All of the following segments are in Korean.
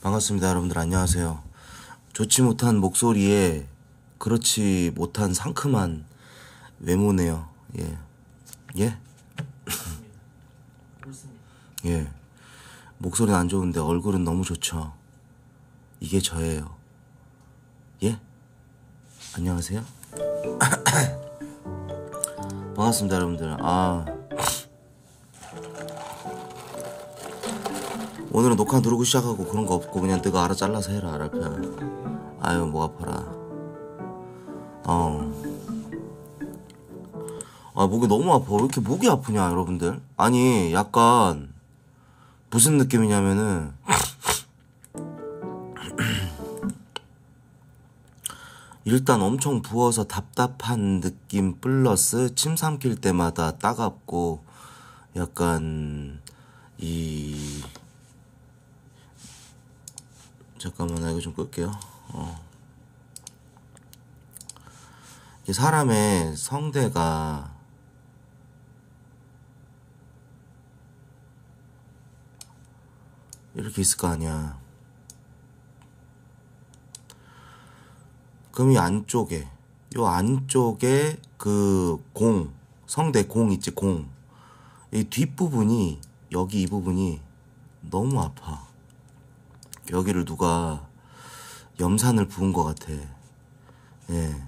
반갑습니다. 여러분들 안녕하세요. 좋지 못한 목소리에 그렇지 못한 상큼한 외모네요. 예. 예? 예. 목소리는 안 좋은데 얼굴은 너무 좋죠. 이게 저예요. 예? 안녕하세요. 반갑습니다, 여러분들. 오늘은 녹화 누르고 시작하고 그런 거 없고 그냥 네가 알아 잘라서 해라, 랄프야. 아유, 목 아파라. 목이 너무 아파. 왜 이렇게 목이 아프냐, 여러분들? 아니, 약간 무슨 느낌이냐면은 일단 엄청 부어서 답답한 느낌 플러스 침 삼킬 때마다 따갑고 약간 이... 잠깐만, 나 이거 좀 끌게요. 이게 사람의 성대가 이렇게 있을 거 아니야. 그럼 이 안쪽에, 요 안쪽에 그 공, 성대 공 있지, 공. 이 뒷부분이, 여기 이 부분이 너무 아파. 여기를 누가 염산을 부은 것 같아. 예.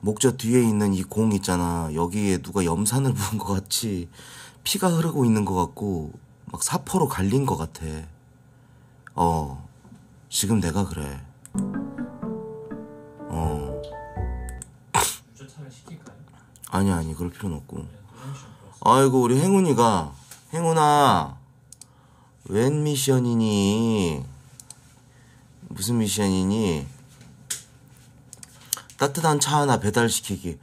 목젖 뒤에 있는 이 공 있잖아. 여기에 누가 염산을 부은 것 같이 피가 흐르고 있는 것 같고 막 사포로 갈린 것 같아. 지금 내가 그래. 유조차를 시킬까요? 아니 그럴 필요는 없고. 아이고, 우리 행운이가, 행운아, 웬 미션이니? 무슨 미션이니? 따뜻한 차 하나 배달시키기.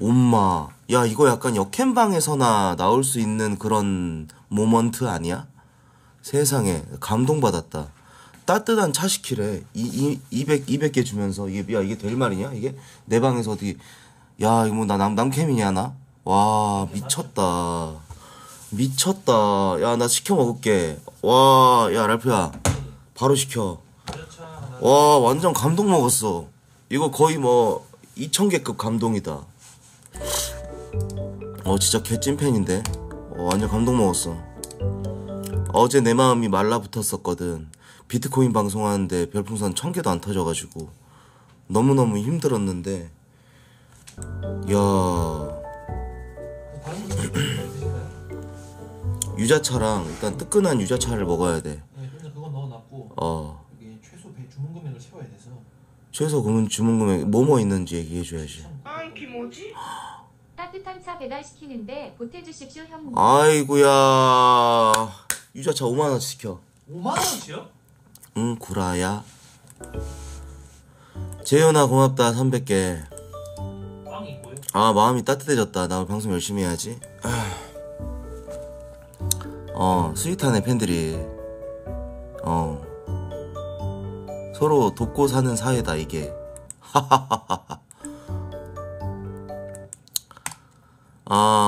엄마, 야, 이거 약간 역캠방에서나 나올 수 있는 그런 모먼트 아니야? 세상에, 감동받았다. 따뜻한 차 시키래. 200개 주면서. 이게, 야, 이게 될 말이냐? 이게? 내 방에서 어디, 야, 이거 뭐 남캠이냐, 나? 와, 미쳤다. 미쳤다. 야, 나 시켜 먹을게. 와, 야, 랄프야, 바로 시켜. 와, 완전 감동 먹었어. 이거 거의 뭐 2000개급 감동이다. 진짜 개찐팬인데. 완전 감동 먹었어. 어제 내 마음이 말라붙었었거든. 비트코인 방송하는데 별풍선 1000개도 안 터져가지고 너무너무 힘들었는데, 야, 유자차랑 일단 뜨끈한 유자차를 먹어야 돼. 네, 근데 그거 넣어놨고. 이게 최소 주문 금액을 채워야 돼서. 최소 주문 금액 뭐뭐 있는지 얘기해줘야지. 이게 뭐지? 따뜻한 차 배달 시키는데 보태주십시오, 형님. 아이고야, 유자차 5만 원 시켜. 5만 원이요? 응, 구라야. 재현아, 고맙다. 300개. 빵이 뭐예요? 마음이 따뜻해졌다. 나 오늘 방송 열심히 해야지. 스윗하네, 팬들이. 서로 돕고 사는 사회다, 이게. 하하하하.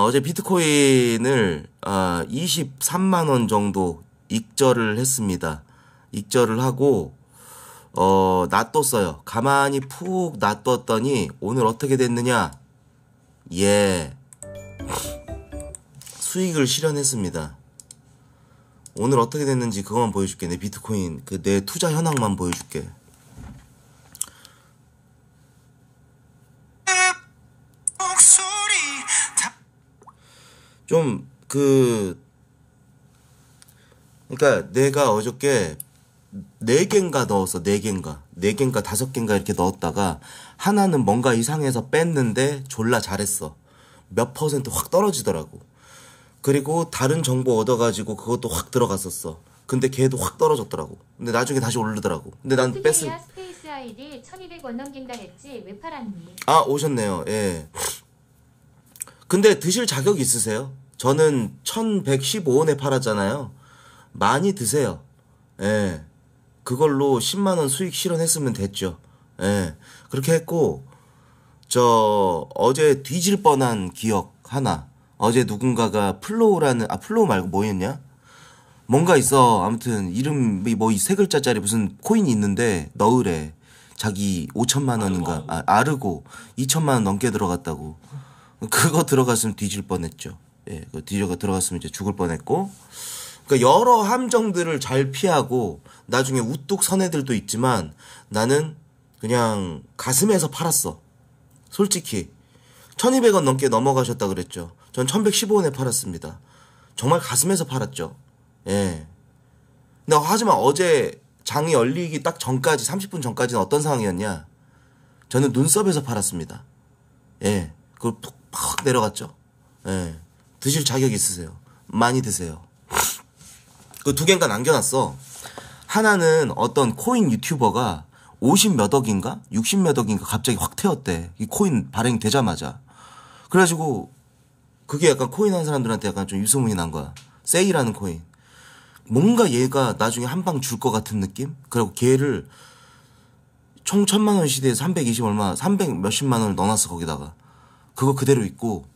어제 비트코인을 23만원 정도 익절을 했습니다. 익절을 하고 놔뒀어요. 가만히 푹 놔뒀더니 오늘 어떻게 됐느냐? 예, 수익을 실현했습니다. 오늘 어떻게 됐는지 그것만 보여줄게. 내 비트코인, 그 내 투자 현황만 보여줄게. 좀 그러니까 내가 어저께 4개인가 넣었어. 4개인가 5개인가 이렇게 넣었다가 하나는 뭔가 이상해서 뺐는데 졸라 잘했어. 몇 퍼센트 확 떨어지더라고. 그리고 다른 정보 얻어가지고 그것도 확 들어갔었어. 근데 걔도 확 떨어졌더라고. 근데 나중에 다시 오르더라고. 근데 난 뺐을... 스페이스 아이디 1200원 넘긴다 했지 왜 팔았니? 오셨네요. 예. 근데 드실 자격 있으세요? 저는 1115원에 팔았잖아요. 많이 드세요. 예. 그걸로 10만원 수익 실현했으면 됐죠. 예. 그렇게 했고, 저, 어제 뒤질 뻔한 기억 하나. 어제 누군가가 플로우라는, 플로우 말고 뭐였냐? 뭔가 있어. 아무튼 이름이 뭐 이 세 글자짜리 무슨 코인이 있는데 너으래. 자기 5,000만 원인가 아르고 2,000만 원 넘게 들어갔다고. 그거 들어갔으면 뒤질 뻔했죠. 예, 그거 들어갔으면 이제 죽을 뻔했고. 그러니까 여러 함정들을 잘 피하고 나중에 우뚝 선 애들도 있지만 나는 그냥 가슴에서 팔았어. 솔직히 1,200원 넘게 넘어가셨다 그랬죠. 전 1,115원에 팔았습니다. 정말 가슴에서 팔았죠. 예. 근데 하지만 어제 장이 열리기 딱 전까지 30분 전까지는 어떤 상황이었냐? 저는 눈썹에서 팔았습니다. 예. 그걸 푹 내려갔죠. 예. 드실 자격 있으세요? 많이 드세요. 그 두 개인가 남겨놨어. 하나는 어떤 코인 유튜버가 50몇 억인가? 60몇 억인가? 갑자기 확 태웠대. 이 코인 발행 되자마자. 그래가지고 그게 약간 코인 한 사람들한테 약간 좀 유소문이 난 거야. 세이라는 코인. 뭔가 얘가 나중에 한 방 줄 것 같은 느낌? 그리고 걔를 총 1,000만 원 시대에 320 얼마, 300 몇십만 원을 넣어놨어, 거기다가. 그거 그대로 있고,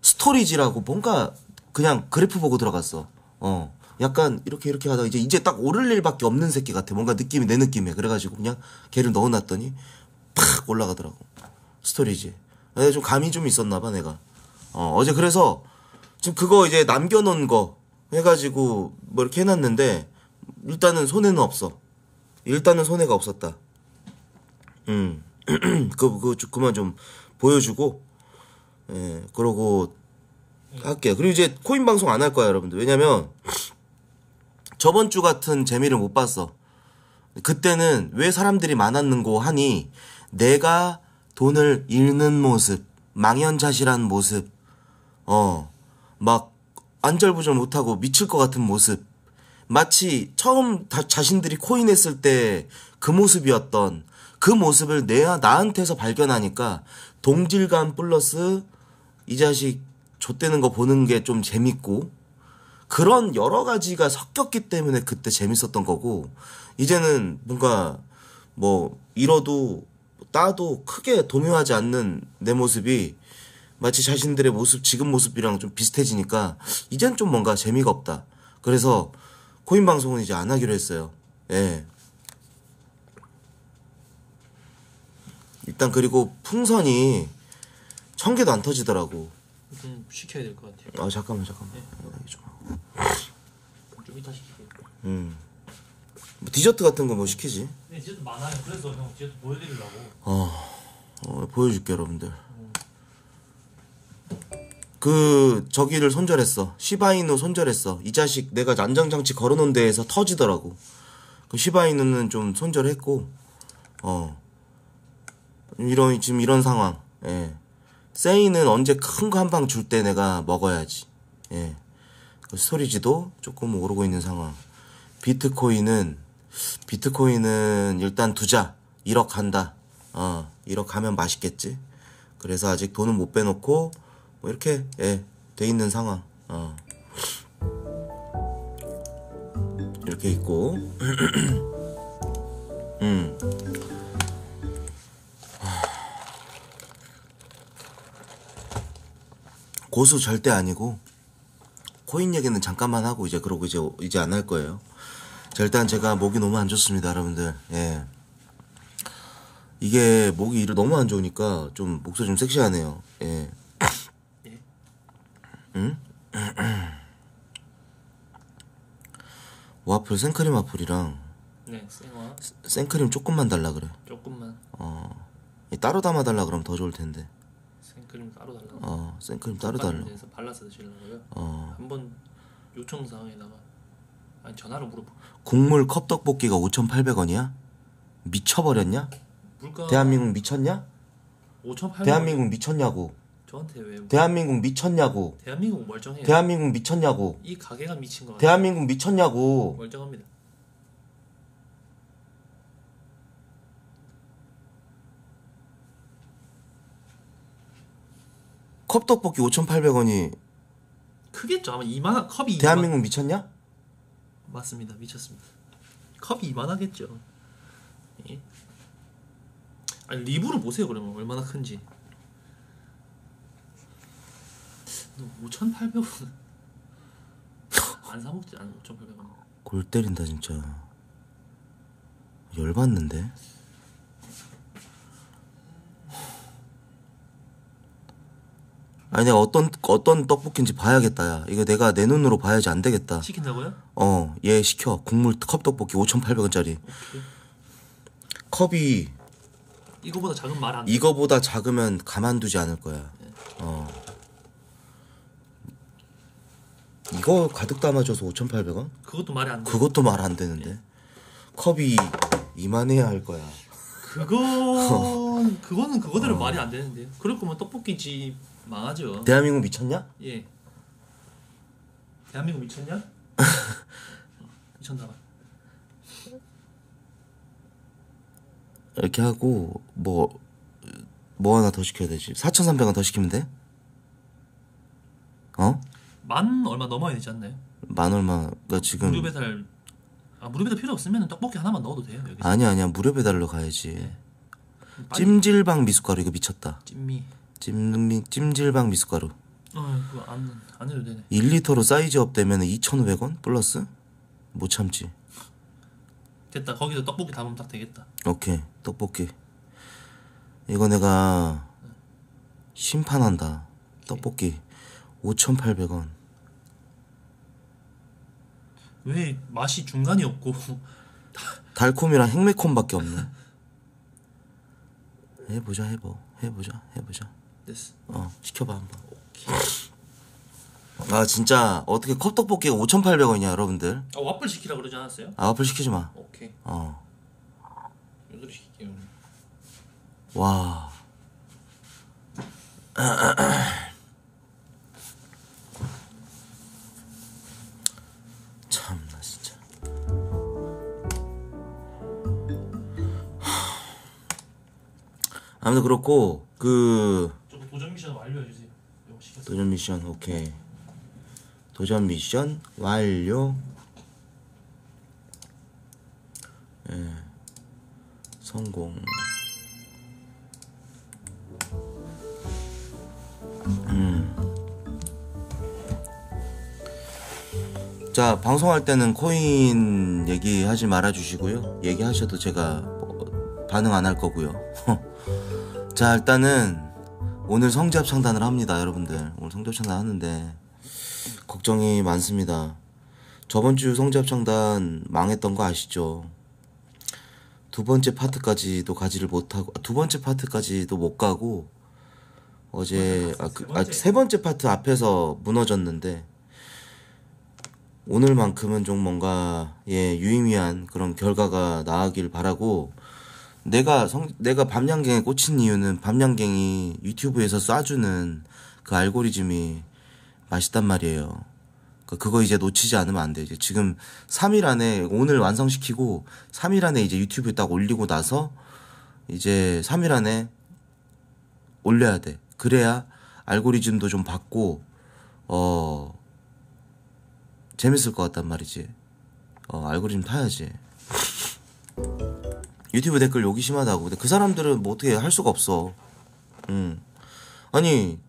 스토리지라고 뭔가 그냥 그래프 보고 들어갔어. 약간 이렇게 하다가 이제 딱 오를 일밖에 없는 새끼 같아. 뭔가 느낌이 내 느낌이야. 그래가지고 그냥 걔를 넣어놨더니 팍 올라가더라고. 스토리지. 좀 감이 좀 있었나봐, 내가. 어제 그래서 지금 그거 이제 남겨놓은 거 해가지고 뭐 이렇게 해놨는데 일단은 손해는 없어. 일단은 손해가 없었다. 그거 그만 좀 보여주고, 예, 그러고 할게요. 그리고 이제 코인 방송 안 할 거야, 여러분들. 왜냐면 저번 주 같은 재미를 못 봤어. 그때는 왜 사람들이 많았는고 하니 내가 돈을 잃는 모습, 망연자실한 모습, 막 안절부절 못하고 미칠 것 같은 모습, 마치 처음 자신들이 코인했을 때 그 모습이었던 그 모습을 나한테서 발견하니까 동질감 플러스 이 자식 좆되는 거 보는 게 좀 재밌고 그런 여러 가지가 섞였기 때문에 그때 재밌었던 거고, 이제는 뭔가 뭐 잃어도 따도 크게 동요하지 않는 내 모습이 마치 자신들의 모습, 지금 모습이랑 좀 비슷해지니까 이젠 좀 뭔가 재미가 없다. 그래서 코인 방송은 이제 안 하기로 했어요. 예. 일단 그리고 풍선이 1000개도 안 터지더라고. 좀 시켜야 될 것 같아요. 잠깐만. 네. 좀 이따 시킬게요. 뭐 디저트 같은 거 뭐 시키지? 네, 디저트 많아요. 그래서 형 디저트 보여드리려고. 보여줄게, 여러분들. 그 저기를 손절했어. 시바이누 손절했어. 이 자식 내가 안전장치 걸어놓은 데에서 터지더라고. 그 시바이누는 좀 손절했고, 지금 이런 상황. 예. 세이는 언제 큰 거 한 방 줄 때 내가 먹어야지. 예. 스토리지도 조금 오르고 있는 상황. 비트코인은 일단 두자. 1억 간다. 1억 가면 맛있겠지. 그래서 아직 돈은 못 빼놓고, 뭐 이렇게, 예, 돼 있는 상황. 이렇게 있고. 고수 절대 아니고, 코인 얘기는 잠깐만 하고, 이제 그러고 이제 안 할 거예요. 자, 일단 제가 목이 너무 안 좋습니다, 여러분들. 예. 이게 목이 너무 안 좋으니까 좀 목소리 좀 섹시하네요. 예. 응? 와플, 생크림 와플이랑. 네, 생와. 생크림 조금만 달라 그래. 조금만. 따로 담아 달라 그러면 더 좋을 텐데. 생크림 따로 달라고? 생크림 따로 달라고. 발라서 드시려고요? 한번 요청사항에다가, 아니 전화로 물어봐. 국물 컵떡볶이가 5,800원이야? 미쳐버렸냐? 물가... 대한민국 미쳤냐? 5,800원? 대한민국 미쳤냐고. 저한테 왜... 대한민국 미쳤냐고. 대한민국 멀쩡해요. 대한민국 미쳤냐고. 이 가게가 미친 거 같아요. 대한민국 미쳤냐고. 멀쩡합니다. 컵떡볶이 5,800원이 크겠죠. 아마 이만한 컵이 대한민국 2만... 미쳤냐? 맞습니다. 미쳤습니다. 컵이 이만하겠죠. 예? 아니 리뷰로 보세요. 그러면 얼마나 큰지. 5,800원 안 사먹지. 안 5,800원. 골 때린다 진짜. 열받는데. 아니 내가 어떤 떡볶이인지 봐야겠다. 야 이거 내가 내 눈으로 봐야지. 안 되겠다. 시킨다고요? 어, 얘 시켜. 국물 컵 떡볶이 5,800원짜리. 오케이. 컵이 이거보다 작은 말 안 돼. 이거보다 작으면 가만두지 않을 거야. 네. 어. 이거 가득 담아줘서 5,800원? 그것도 말이 안 돼. 그것도 말 안 되는데. 네. 컵이 이만해야 할 거야. 그거는 그거대로 말이 안 되는데. 그럴 거면 떡볶이집 망하죠. 대한민국 미쳤냐? 예. 대한민국 미쳤냐? 미쳤나 봐. 이렇게 하고 뭐 하나 더 시켜야 되지. 4,300원 더 시키면 돼? 어? 만 얼마 넘어야 되지 않나요? 만 얼마. 나 지금 무료 배달. 아 무료 배달 필요 없으면 떡볶이 하나만 넣어도 돼요 여기서. 아니야 무료 배달로 가야지. 네. 찜질방 미숫가루 이거 미쳤다. 찜질방 미숫가루. 어 그거 안 해도 되네. 1리터로 사이즈업 되면 2,500원 플러스? 못 참지. 됐다. 거기서 떡볶이 담으면 딱 되겠다. 오케이. 떡볶이 이거 내가 심판한다. 떡볶이 5,800원. 왜 맛이 중간이 없고 달콤이랑 핵매콤밖에 없네. 해보자. 됐어. 어 시켜봐 한번. 오케이. 아 진짜 어떻게 컵떡볶이가 5,800원이냐 여러분들. 아 와플 시키라 그러지 않았어요? 아 와플 시키지 마. 오케이. 어. 요소를 시킬게요. 와. 참나 진짜. 아무튼 그렇고 저거 도전 미션 완료해주세요. 도전 미션 오케이. 도전 미션 완료. 예. 성공. 자 방송할 때는 코인 얘기하지 말아주시고요. 얘기하셔도 제가 반응 안 할 거고요. 자 일단은 오늘 성지압 상담을 합니다 여러분들. 오늘 성지압 상담 하는데 걱정이 많습니다. 저번주 성지압 상담 망했던 거 아시죠? 두번째 파트까지도 가지를 못하고 두번째 파트까지도 못가고 어제 세번째 파트 앞에서 무너졌는데 오늘만큼은 좀 뭔가 예 유의미한 그런 결과가 나오길 바라고. 내가 밤양갱에 꽂힌 이유는 밤양갱이 유튜브에서 쏴주는 그 알고리즘이 맛있단 말이에요. 그거 이제 놓치지 않으면 안 돼. 이제 지금 3일 안에 오늘 완성시키고 3일 안에 이제 유튜브에 딱 올리고 나서 이제 3일 안에 올려야 돼. 그래야 알고리즘도 좀 받고 재밌을 것 같단 말이지. 알고리즘 타야지. 유튜브 댓글 욕이 심하다고. 근데 그 사람들은 뭐 어떻게 할 수가 없어. 아니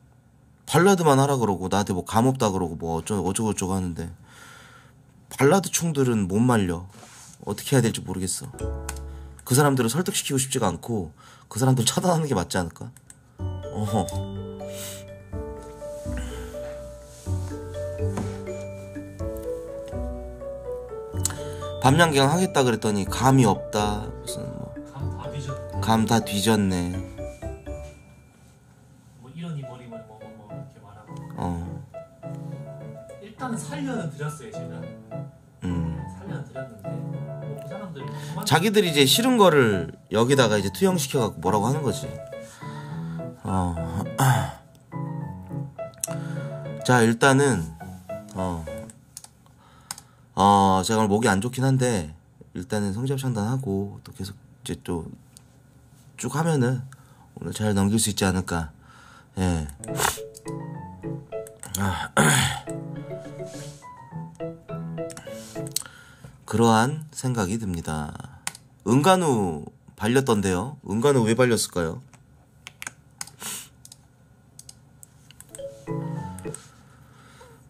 발라드만 하라 그러고 나한테 뭐 감 없다 그러고 뭐 어쩌고저쩌고 하는데 발라드 충들은 못 말려. 어떻게 해야 될지 모르겠어. 그 사람들을 설득시키고 싶지가 않고 그 사람들 차단하는 게 맞지 않을까? 밤양갱 하겠다 그랬더니 감이 없다. 무슨 뭐 감 다 뒤졌네. 뭐 이런 이머리머리 뭐 이렇게 말하고. 일단은 살려는 드렸어요 제가. 살려는 드렸는데 뭐 그 사람들 자기들이 이제 싫은 거를 여기다가 이제 투영시켜 갖고 뭐라고 하는 거지. 자 일단은 제가 오늘 목이 안 좋긴 한데 일단은 성지압 상담하고 또 계속 이제 또 쭉 하면은 오늘 잘 넘길 수 있지 않을까. 예. 그러한 생각이 듭니다. 은간우 발렸던데요. 은간우 왜 발렸을까요?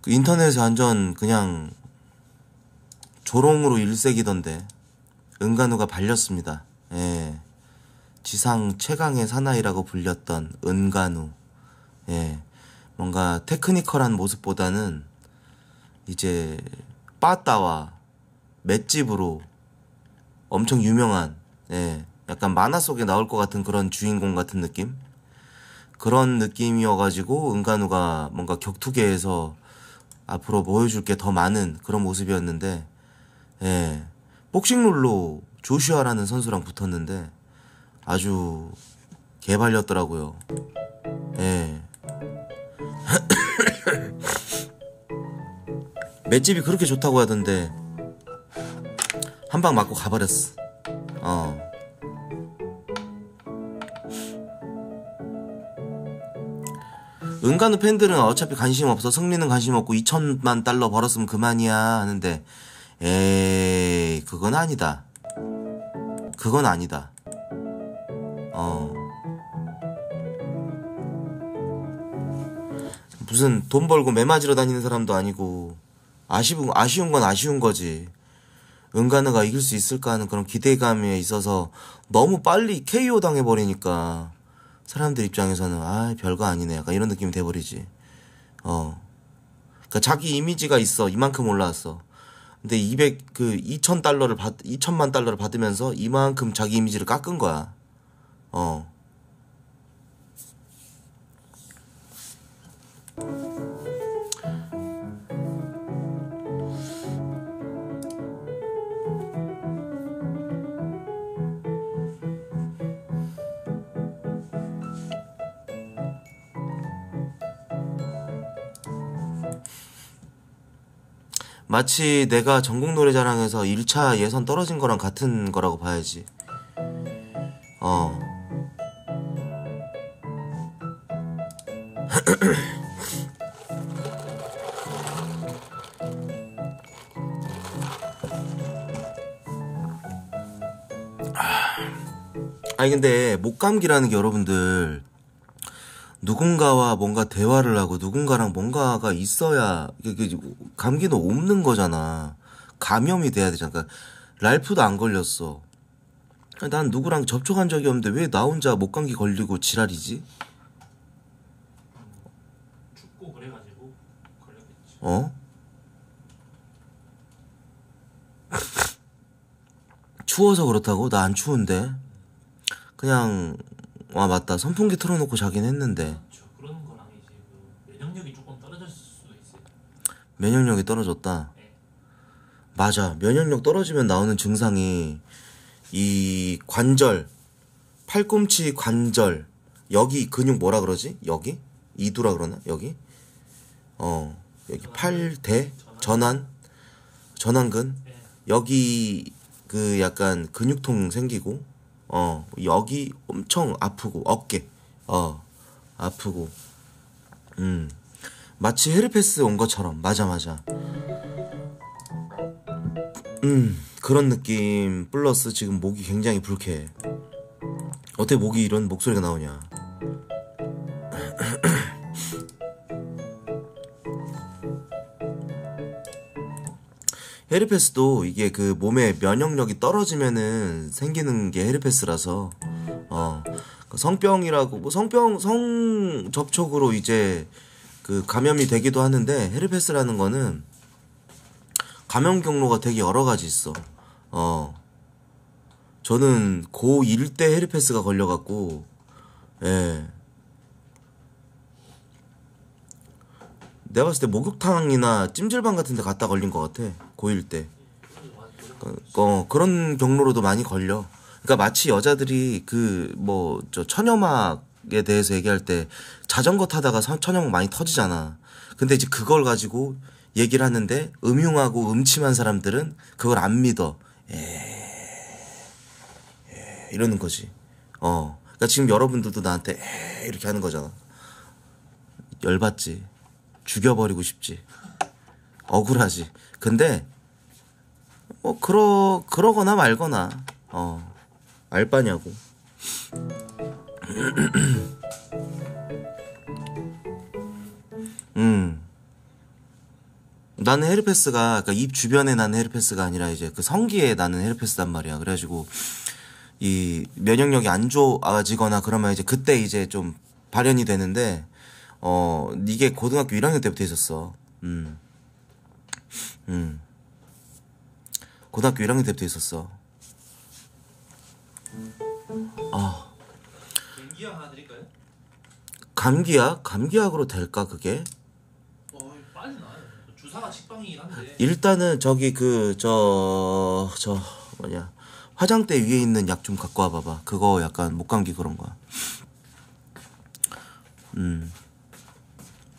인터넷에 완전 그냥 조롱으로 일색이던데 은간우가 발렸습니다. 예. 지상 최강의 사나이라고 불렸던 은간우. 예. 뭔가 테크니컬한 모습보다는 이제 빠따와 맷집으로 엄청 유명한, 예, 약간 만화 속에 나올 것 같은 그런 주인공 같은 느낌? 그런 느낌이어가지고 은간우가 뭔가 격투계에서 앞으로 보여줄 게 더 많은 그런 모습이었는데, 예, 복싱룰로 조슈아라는 선수랑 붙었는데 아주 개발렸더라고요. 예. 맷집이 그렇게 좋다고 하던데 한 방 맞고 가버렸어. 은간우 팬들은 어차피 관심 없어, 승리는 관심 없고 2천만 달러 벌었으면 그만이야 하는데, 에이, 그건 아니다. 그건 아니다. 무슨 돈 벌고 매 맞으러 다니는 사람도 아니고, 아쉬운 건 아쉬운 거지. 은간우가 이길 수 있을까 하는 그런 기대감에 있어서 너무 빨리 KO 당해버리니까 사람들 입장에서는 아, 별거 아니네 약간 이런 느낌이 돼버리지. 그러니까 자기 이미지가 있어, 이만큼 올라왔어. 근데 2천만 달러를 받으면서 이만큼 자기 이미지를 깎은 거야. 마치 내가 전국노래자랑에서 1차 예선 떨어진 거랑 같은 거라고 봐야지. 아니 근데 목감기라는 게 여러분들, 누군가와 뭔가 대화를 하고 누군가랑 뭔가가 있어야, 감기는 없는 거잖아. 감염이 돼야 되잖아. 그러니까 랄프도 안 걸렸어. 난 누구랑 접촉한 적이 없는데 왜 나 혼자 목감기 걸리고 지랄이지? 춥고 그래가지고 걸렸겠지. 추워서 그렇다고? 나 안 추운데. 그냥 와, 맞다, 선풍기 틀어놓고 자긴 했는데. 그런 건 아니지. 면역력이 조금 떨어졌을 수도 있어요. 면역력이 떨어졌다? 네. 맞아, 면역력 떨어지면 나오는 증상이 이 관절, 팔꿈치 관절, 여기 근육 뭐라 그러지? 여기? 이두라 그러나? 여기? 여기 팔대? 전완근? 네. 여기 그 약간 근육통 생기고, 여기 엄청 아프고, 어깨 아프고, 마치 헤르페스 온 것처럼. 맞아 그런 느낌 플러스 지금 목이 굉장히 불쾌해. 어떻게 목이 이런 목소리가 나오냐. 헤르페스도 이게 그 몸에 면역력이 떨어지면은 생기는 게 헤르페스라서, 성병이라고, 뭐 성접촉으로 이제 그 감염이 되기도 하는데, 헤르페스라는 거는 감염 경로가 되게 여러 가지 있어. 저는 고1 때 헤르페스가 걸려갖고, 예. 내가 봤을 때 목욕탕이나 찜질방 같은 데 갔다 걸린 것 같아, 고1 때. 그런 경로로도 많이 걸려. 그러니까 마치 여자들이 그 뭐 저 천연막에 대해서 얘기할 때 자전거 타다가 천연막 많이 터지잖아. 근데 이제 그걸 가지고 얘기를 하는데 음흉하고 음침한 사람들은 그걸 안 믿어. 에이 이러는 거지. 그러니까 지금 여러분들도 나한테 에이 이렇게 하는 거잖아. 열받지. 죽여버리고 싶지. 억울하지. 근데 뭐 그러거나 말거나, 알바냐고. 나는 헤르페스가, 그러니까 입 주변에 나는 헤르페스가 아니라 이제 그 성기에 나는 헤르페스단 말이야. 그래가지고 이 면역력이 안 좋아지거나 그러면 이제 그때 이제 좀 발현이 되는데, 이게 고등학교 1학년 때부터 있었어. 고등학교 1학년 때부터 있었어. 아. 감기약 하나 드릴까요? 감기약? 감기약으로 될까, 그게? 빠지나요? 주사가 식빵이긴 한데. 일단은 저기 그, 뭐냐. 화장대 위에 있는 약 좀 갖고 와봐봐. 그거 약간 목감기 그런 거야.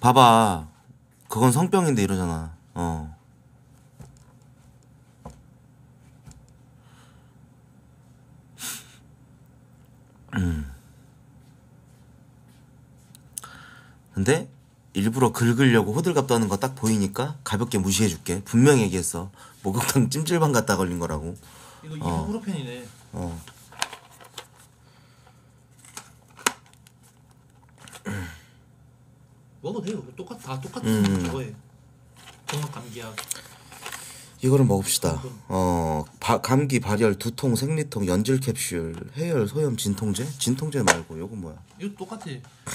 봐봐. 그건 성병인데 이러잖아. 근데 일부러 긁으려고 호들갑 떠는 거 딱 보이니까 가볍게 무시해줄게. 분명히 얘기했어. 목욕탕 찜질방 갔다 걸린 거라고. 이거 일부러 펜이네. 먹어도 돼요. 똑같, 다 똑같은 거예요. 정말 감기약. 이거를 먹읍시다. 감기, 발열, 두통, 생리통, 연질 캡슐, 해열, 소염, 진통제? 진통제 말고 요거 뭐야? 이거 똑같아.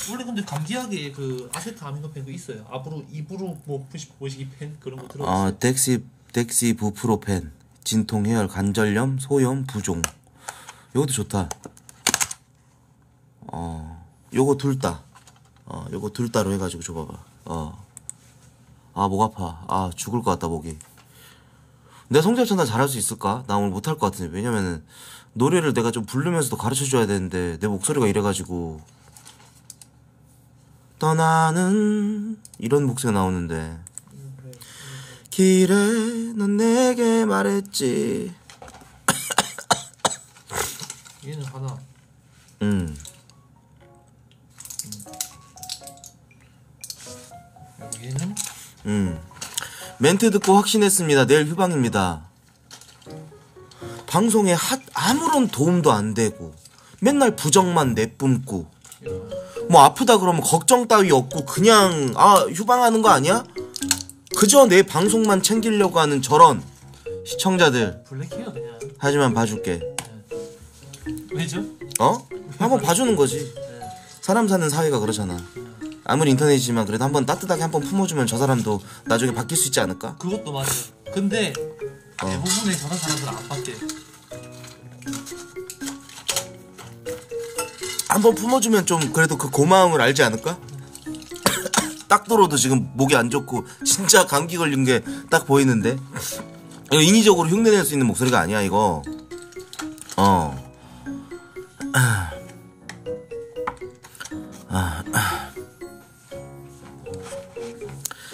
원래 근데 감기약에 그 아세트 아미노펜 그 있어요. 앞으로 입으로 뭐 보시기 펜 그런 거 들어갔어요. 아, 덱시부프로펜, 진통, 해열, 관절염, 소염, 부종. 요것도 좋다. 요거 둘 다. 요거 둘 따로 해가지고 줘봐봐. 아, 목 아파. 아, 죽을 것 같다, 목이. 내가 성대 합창단 잘할 수 있을까? 나 오늘 못할 것 같은데. 왜냐면은 노래를 내가 좀 부르면서도 가르쳐줘야 되는데 내 목소리가 이래가지고 떠나는 이런 목소리가 나오는데 길에 넌 내게 말했지. 얘는 하나. 얘는? 멘트 듣고 확신했습니다. 내일 휴방입니다. 방송에 아무런 도움도 안 되고 맨날 부정만 내뿜고 뭐 아프다 그러면 걱정 따위 없고 그냥 아 휴방하는 거 아니야? 그저 내 방송만 챙기려고 하는 저런 시청자들. 블랙해요 그냥. 하지만 봐줄게. 왜죠? 한번 봐주는 거지. 사람 사는 사회가 그렇잖아. 아무리 인터넷이지만 그래도 한번 따뜻하게 한번 품어주면 저 사람도 나중에 바뀔 수 있지 않을까? 그것도 맞아. 근데 대부분의 저런 사람들은 안 바뀌어. 한번 품어주면 좀 그래도 그 고마움을 알지 않을까? 딱 들어도 지금 목이 안 좋고 진짜 감기 걸린 게 딱 보이는데 이거 인위적으로 흉내낼 수 있는 목소리가 아니야 이거.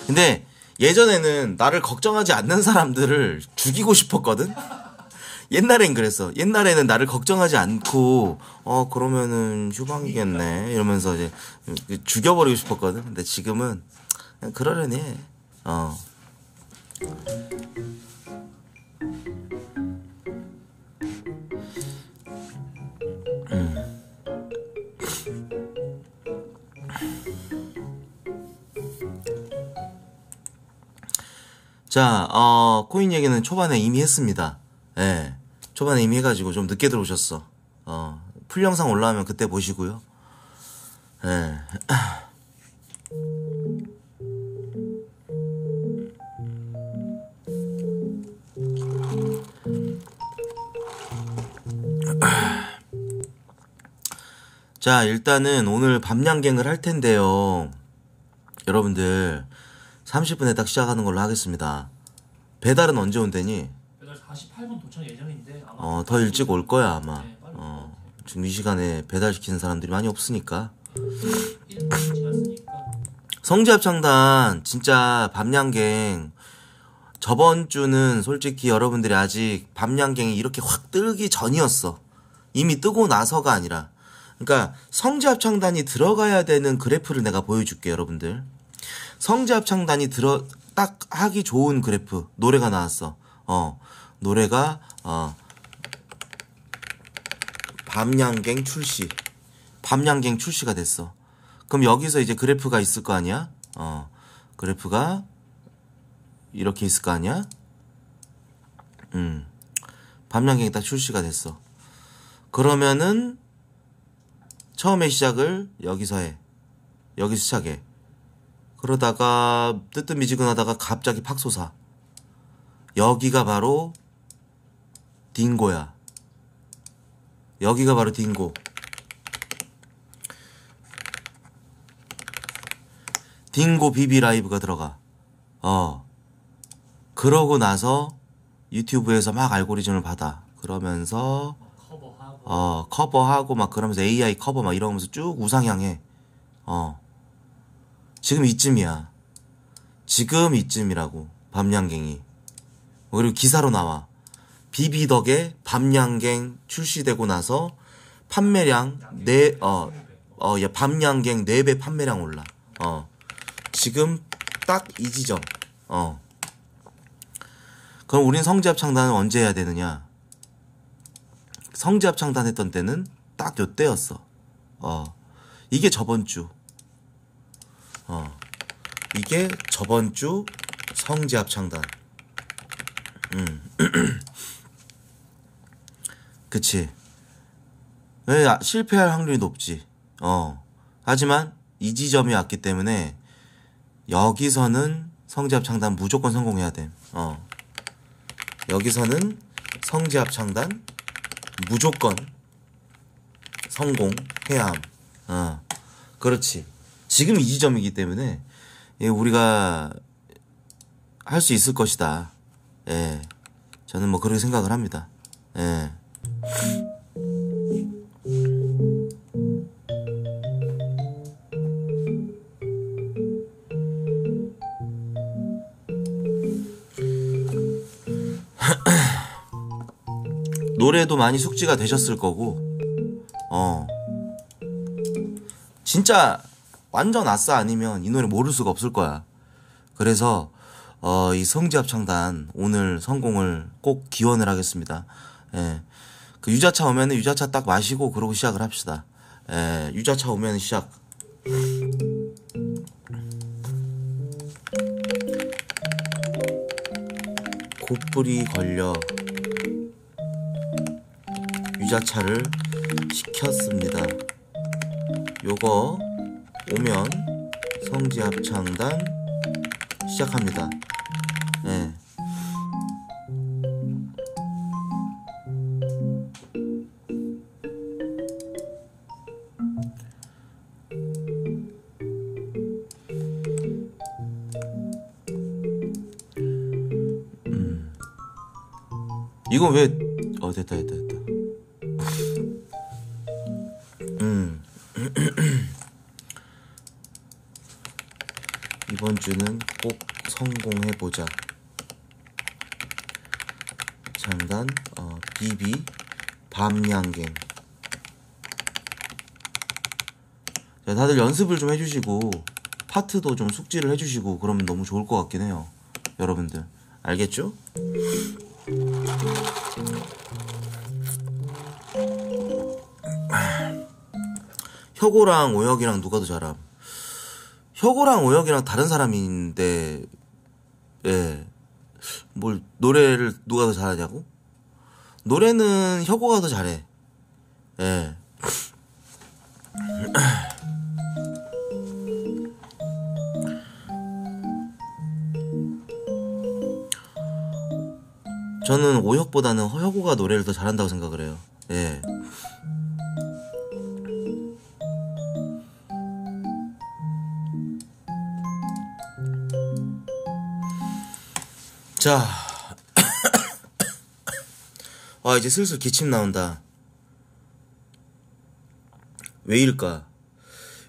근데 예전에는 나를 걱정하지 않는 사람들을 죽이고 싶었거든? 옛날엔 그랬어. 옛날에는 나를 걱정하지 않고 그러면은 휴방이겠네 이러면서 이제 죽여버리고 싶었거든? 근데 지금은 그냥 그러려니 해. 자, 코인 얘기는 초반에 이미 했습니다. 예. 초반에 이미 해가지고 좀 늦게 들어오셨어. 풀 영상 올라오면 그때 보시고요. 예. 자, 일단은 오늘 밤양갱을 할 텐데요. 여러분들. 30분에 딱 시작하는 걸로 하겠습니다. 배달은 언제 온대니? 배달 48분 도착 예정인데 아마 더 일찍 올 거야 아마. 네, 지금 이 시간에 배달시키는 사람들이 많이 없으니까. 성지합창단 진짜 밤양갱 저번 주는 솔직히 여러분들이 아직 밤양갱이 이렇게 확 뜨기 전이었어. 이미 뜨고 나서가 아니라. 그러니까 성지합창단이 들어가야 되는 그래프를 내가 보여줄게 여러분들. 성지합창단이 딱 하기 좋은 그래프. 노래가 나왔어. 노래가 밤양갱 출시. 밤양갱 출시가 됐어. 그럼 여기서 이제 그래프가 있을 거 아니야? 그래프가 이렇게 있을 거 아니야? 밤양갱이 딱 출시가 됐어. 그러면은 처음에 시작을 여기서 해. 여기서 시작해. 그러다가 뜨뜻미지근하다가 갑자기 팍 솟아. 여기가 바로 딩고야. 여기가 바로 딩고. 딩고 비비 라이브가 들어가. 그러고 나서 유튜브에서 막 알고리즘을 받아. 그러면서 커버하고 막 그러면서 AI 커버 막 이러면서 쭉 우상향해. 지금 이쯤이야. 지금 이쯤이라고. 밤양갱이. 그리고 기사로 나와. 비비 덕에 밤양갱 출시되고 나서 판매량 밤양갱 4배 판매량 올라. 지금 딱 이 지점. 그럼 우린 성지압 창단을 언제 해야 되느냐? 성지압 창단했던 때는 딱 요때였어. 이게 저번 주. 이게 저번 주 성지압 창단. 그치. 왜 실패할 확률이 높지. 하지만 이 지점이 왔기 때문에 여기서는 성지압 창단 무조건 성공해야 돼. 여기서는 성지압 창단 무조건 성공해야 함. 그렇지. 지금 이 지점이기 때문에 우리가 할 수 있을 것이다. 예. 저는 뭐 그렇게 생각을 합니다. 예. 노래도 많이 숙지가 되셨을 거고, 진짜 완전 아싸 아니면 이 노래 모를 수가 없을 거야. 그래서 이 성지압 창단 오늘 성공을 꼭 기원을 하겠습니다. 예. 그 유자차 오면은 유자차 딱 마시고 그러고 시작을 합시다. 예, 유자차 오면 시작. 고프리 걸려 유자차를 시켰습니다. 요거 오면 성지압 창단 시작합니다. 네. 이거 왜 됐다. 이번 주는 꼭 성공해보자. 장단, 비비, 밤양갱. 자, 다들 연습을 좀 해주시고, 파트도 좀 숙지를 해주시고, 그러면 너무 좋을 것 같긴 해요. 여러분들. 알겠죠? 혁오랑 오혁이랑 누가 더 잘함? 혁오랑 오혁이랑 다른 사람인데, 예. 뭘, 노래를 누가 더 잘하냐고? 노래는 혁오가 더 잘해. 예. 저는 오혁보다는 혁오가 노래를 더 잘한다고 생각을 해요. 예. 자, 이제 슬슬 기침 나온다. 왜일까?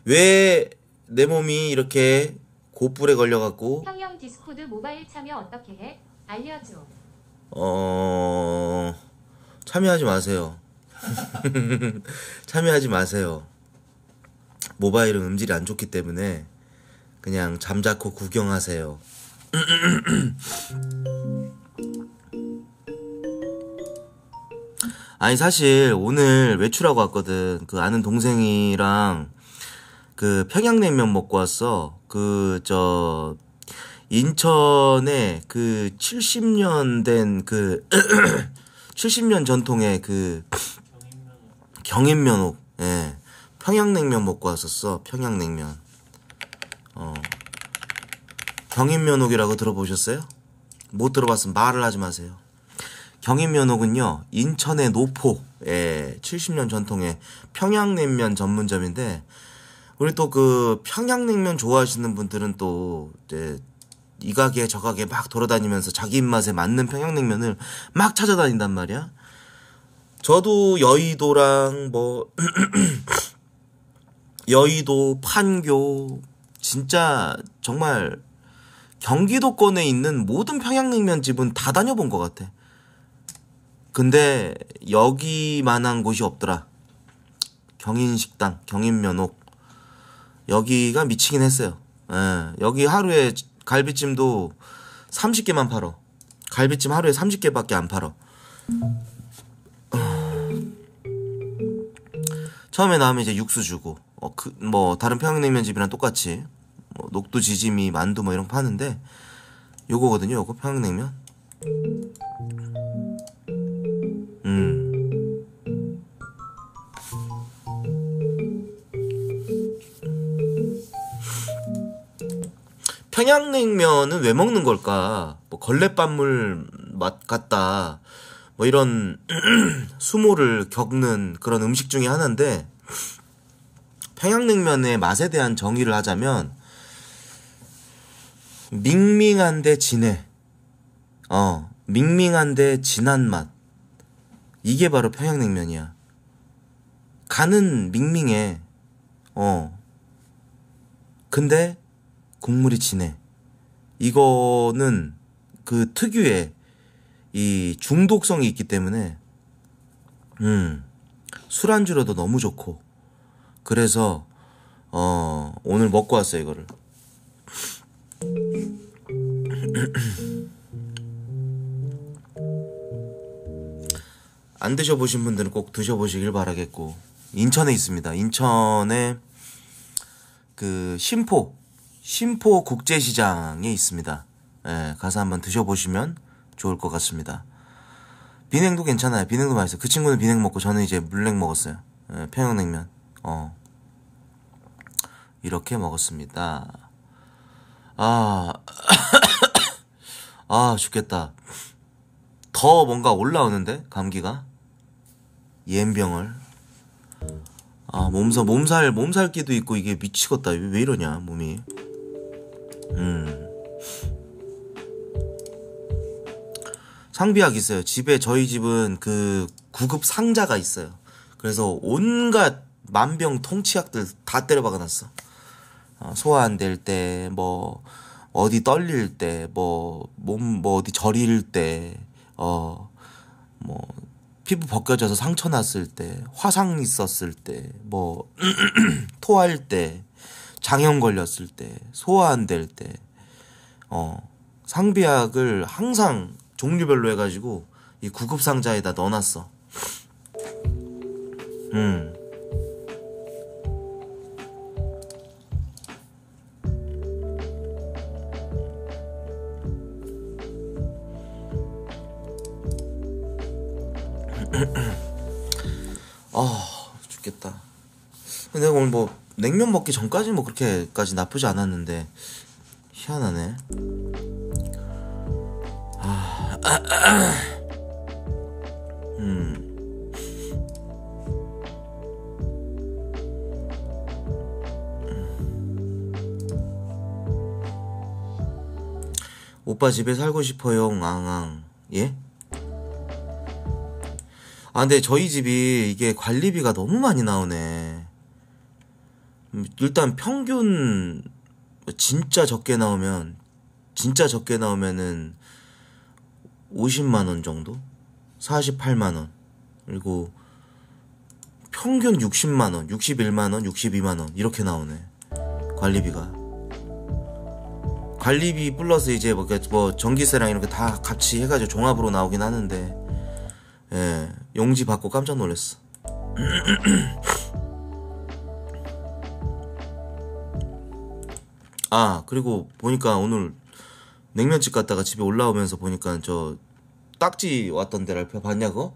왜 내 몸이 이렇게 고뿔에 걸려갖고? 상영 디스코드 모바일 참여 어떻게 해? 알려줘. 참여하지 마세요. 참여하지 마세요. 모바일은 음질이 안 좋기 때문에 그냥 잠자코 구경하세요. 아니 사실 오늘 외출하고 왔거든. 그 아는 동생이랑 그 평양냉면 먹고 왔어. 그 저 인천에 그 70년 된 그 70년 전통의 그 경인면옥, 예, 평양냉면 먹고 왔었어. 평양냉면. 경인면옥이라고 들어보셨어요? 못 들어봤으면 말을 하지 마세요. 경인면옥은요, 인천의 노포, 예, 70년 전통의 평양냉면 전문점인데, 우리 또 그 평양냉면 좋아하시는 분들은 또 이제 이 가게 저 가게 막 돌아다니면서 자기 입맛에 맞는 평양냉면을 막 찾아다닌단 말이야. 저도 여의도랑 뭐 여의도, 판교, 진짜 정말 경기도권에 있는 모든 평양냉면 집은 다 다녀본 것 같아. 근데 여기만한 곳이 없더라. 경인식당, 경인면옥. 여기가 미치긴 했어요. 예, 여기 하루에 갈비찜도 30개만 팔어. 갈비찜 하루에 30개밖에 안 팔어. 처음에 나오면 이제 육수 주고, 뭐 다른 평양냉면 집이랑 똑같이 뭐 녹두, 지짐이, 만두 뭐 이런 거 파는데 요거거든요. 요거 평양냉면. 평양냉면은 왜 먹는 걸까? 뭐 걸레밥물 맛 같다, 뭐 이런 수모를 겪는 그런 음식 중에 하나인데, 평양냉면의 맛에 대한 정의를 하자면 밍밍한데 진해, 밍밍한데 진한 맛, 이게 바로 평양냉면이야. 간은 밍밍해, 근데 국물이 진해. 이거는 그 특유의 이 중독성이 있기 때문에 술안주로도 너무 좋고, 그래서 오늘 먹고 왔어요, 이거를. 안 드셔보신 분들은 꼭 드셔보시길 바라겠고, 인천에 있습니다. 인천의 그 신포 국제시장에 있습니다. 예, 가서 한번 드셔보시면 좋을 것 같습니다. 비냉도 괜찮아요. 비냉도 맛있어요. 그 친구는 비냉 먹고 저는 이제 물냉 먹었어요. 예, 평양냉면. 이렇게 먹었습니다. 아 죽겠다. 더 뭔가 올라오는데, 감기가. 예병을. 몸살기도 있고, 이게 미치겠다. 왜 이러냐, 몸이. 상비약 있어요. 집에, 저희 집은 그 구급 상자가 있어요. 그래서 온갖 만병 통치약들 다 때려 박아놨어. 소화 안 될 때, 뭐 어디 떨릴 때, 뭐 몸 뭐 어디 저릴 때, 뭐 피부 벗겨져서 상처 났을 때, 화상 있었을 때, 뭐 토할 때, 장염 걸렸을 때, 소화 안 될 때, 상비약을 항상 종류별로 해가지고 이 구급 상자에다 넣어놨어. 죽겠다. 근데 내가 오늘 뭐 냉면 먹기 전까지 뭐 그렇게까지 나쁘지 않았는데, 희한하네. 오빠 집에 살고 싶어요. 앙앙. 예? 아, 근데 저희 집이 이게 관리비가 너무 많이 나오네. 일단 평균 진짜 적게 나오면은 50만원 정도? 48만원. 그리고 평균 60만원, 61만원, 62만원 이렇게 나오네, 관리비가. 관리비 플러스 이제 뭐 전기세랑 이렇게 다 같이 해가지고 종합으로 나오긴 하는데, 예, 용지 받고 깜짝 놀랐어. 그리고 보니까 오늘 냉면집 갔다가 집에 올라오면서 보니까 저 딱지 왔던데 랄프 봤냐고?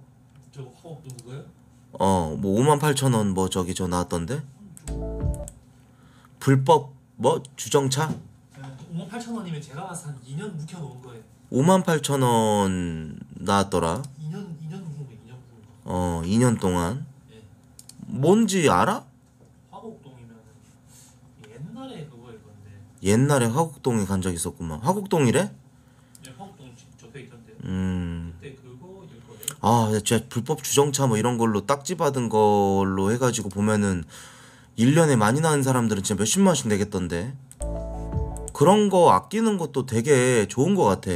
저거 허 누구예요? 어 뭐 58,000원 뭐 저기 저 나왔던데? 불법 뭐 주정차? 58,000원이면 제가 와서 한 2년 묵혀놓은 거예요. 58,000원 나왔더라. 2년 묵은 거 2년 묵은 거. 어 2년 동안. 예. 뭔지 알아? 화곡동이면 옛날에 그거일 건데. 옛날에 화곡동에 간 적 있었구만. 화곡동이래? 네, 화곡동 접해 있던데. 그때 그거일 거예요. 아, 진짜 불법 주정차 뭐 이런 걸로 딱지 받은 걸로 해가지고 보면은 1년에 많이 나는 사람들은 진짜 몇십만원씩 내겠던데. 그런 거 아끼는 것도 되게 좋은 것 같아.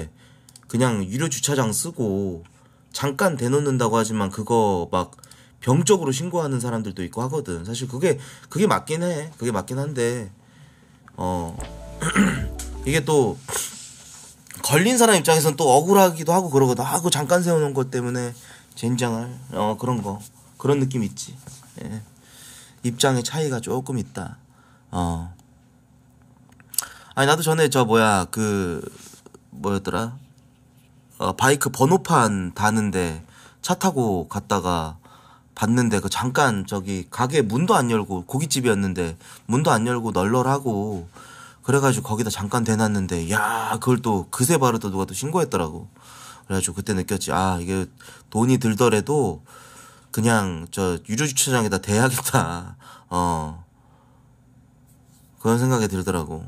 그냥 유료 주차장 쓰고 잠깐 대놓는다고 하지만 그거 막 병적으로 신고하는 사람들도 있고 하거든. 사실 그게 맞긴 해. 그게 맞긴 한데 이게 또 걸린 사람 입장에선 또 억울하기도 하고 그러거든. 아, 그거 잠깐 세워놓은 것 때문에 젠장할 그런 거 그런 느낌 있지. 예. 입장의 차이가 조금 있다. 아니 나도 전에 저 뭐야 그 뭐였더라 바이크 번호판 다는데 차 타고 갔다가 봤는데 그 잠깐 저기 가게 문도 안 열고 고깃집이었는데 문도 안 열고 널널하고 그래가지고 거기다 잠깐 대놨는데 야 그걸 또 그새 바로 또 누가 또 신고했더라고. 그래가지고 그때 느꼈지. 아 이게 돈이 들더라도 그냥 저 유료 주차장에다 대야겠다 그런 생각이 들더라고.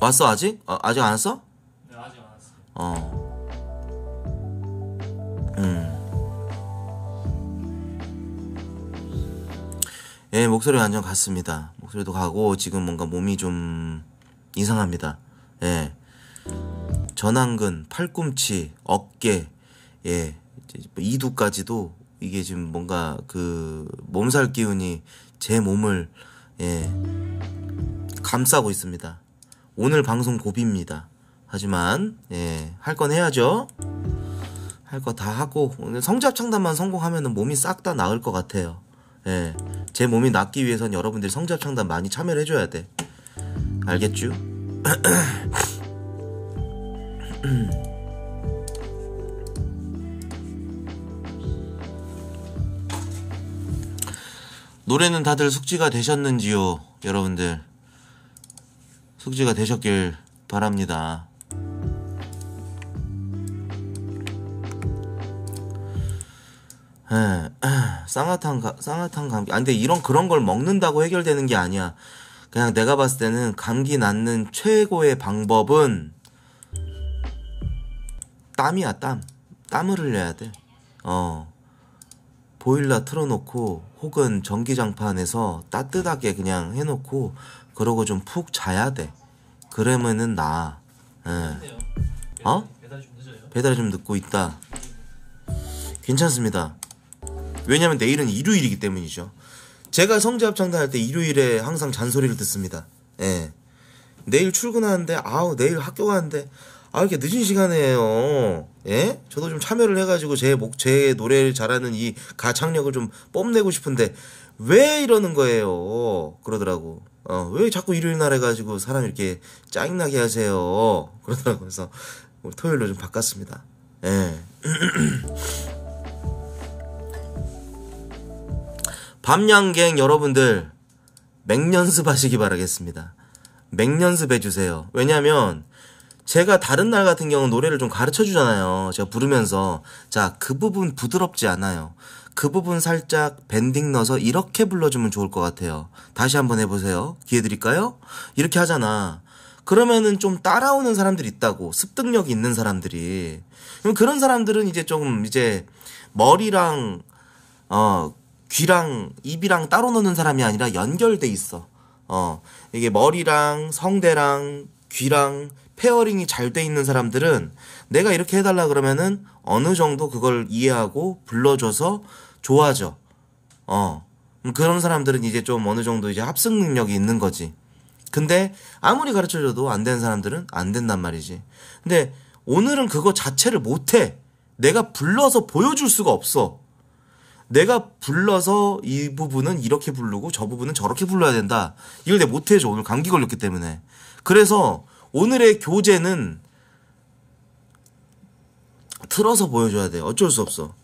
왔어 아직? 아직 안 왔어? 네 아직 안 왔어. 예 목소리 완전 갔습니다. 목소리도 가고 지금 뭔가 몸이 좀 이상합니다. 예 전완근, 팔꿈치, 어깨, 예 이두까지도 이게 지금 뭔가 그 몸살 기운이 제 몸을 예 감싸고 있습니다. 오늘 방송 고비입니다. 하지만 예, 할 건 해야죠. 할 거 다 하고 오늘 성지합 창단만 성공하면은 몸이 싹 다 나을 것 같아요. 예, 제 몸이 낫기 위해선 여러분들이 성지합 창단 많이 참여를 해줘야 돼. 알겠죠? 노래는 다들 숙지가 되셨는지요? 여러분들 숙지가 되셨길 바랍니다. 쌍화탕 감기. 아 근데 이런 그런 걸 먹는다고 해결되는 게 아니야. 그냥 내가 봤을 때는 감기 낫는 최고의 방법은 땀이야. 땀을 흘려야 돼. 보일러 틀어놓고 혹은 전기장판에서 따뜻하게 그냥 해놓고 그러고 좀 푹 자야 돼. 그러면은 나아. 예. 어? 배달이 좀 늦어요? 배달이 좀 늦고 있다. 괜찮습니다. 왜냐면 내일은 일요일이기 때문이죠. 제가 성지합 창단할 때 일요일에 항상 잔소리를 듣습니다. 예. 내일 출근하는데 아우 내일 학교 가는데 아 이렇게 늦은 시간에요. 예? 저도 좀 참여를 해가지고 제 노래를 잘하는 이 가창력을 좀 뽐내고 싶은데 왜 이러는 거예요? 그러더라고. 왜 자꾸 일요일 날 해가지고 사람 이렇게 짜증나게 하세요? 그러더라고. 그래서 토요일로 좀 바꿨습니다. 예. 밤양갱 여러분들 맹연습 하시기 바라겠습니다. 맹연습 해주세요. 왜냐면 제가 다른 날 같은 경우는 노래를 좀 가르쳐 주잖아요. 제가 부르면서 자, 그 부분 부드럽지 않아요. 그 부분 살짝 밴딩 넣어서 이렇게 불러주면 좋을 것 같아요. 다시 한번 해보세요. 기회 드릴까요? 이렇게 하잖아. 그러면은 좀 따라오는 사람들이 있다고. 습득력이 있는 사람들이. 그럼 그런 사람들은 이제 조금 이제 머리랑 귀랑 입이랑 따로 노는 사람이 아니라 연결돼 있어. 이게 머리랑 성대랑 귀랑 페어링이 잘 돼 있는 사람들은 내가 이렇게 해달라 그러면은 어느 정도 그걸 이해하고 불러줘서 좋아져. 그런 사람들은 이제 좀 어느 정도 이제 합성 능력이 있는 거지. 근데 아무리 가르쳐줘도 안 되는 사람들은 안 된단 말이지. 근데 오늘은 그거 자체를 못해. 내가 불러서 보여줄 수가 없어. 내가 불러서 이 부분은 이렇게 부르고 저 부분은 저렇게 불러야 된다. 이걸 내가 못해줘. 오늘 감기 걸렸기 때문에. 그래서 오늘의 교재는 틀어서 보여줘야 돼. 어쩔 수 없어.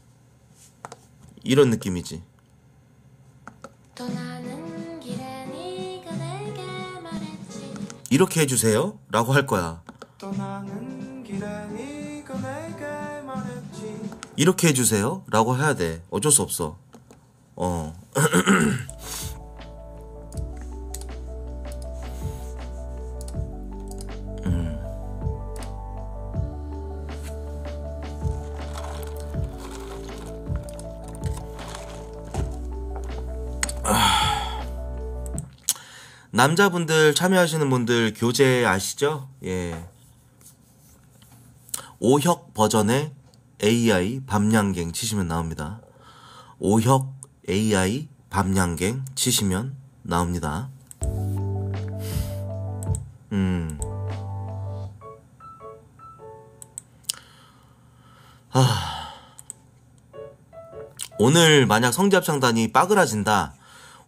이런 느낌이지. 이렇게 해주세요 라고 할 거야. 이렇게 해주세요 라고 해야 돼. 어쩔 수 없어. 남자분들 참여하시는 분들 교재 아시죠? 예. 오혁 버전의 AI 밤양갱 치시면 나옵니다. 오혁 AI 밤양갱 치시면 나옵니다. 아. 오늘 만약 성지합창단이 빠그라진다.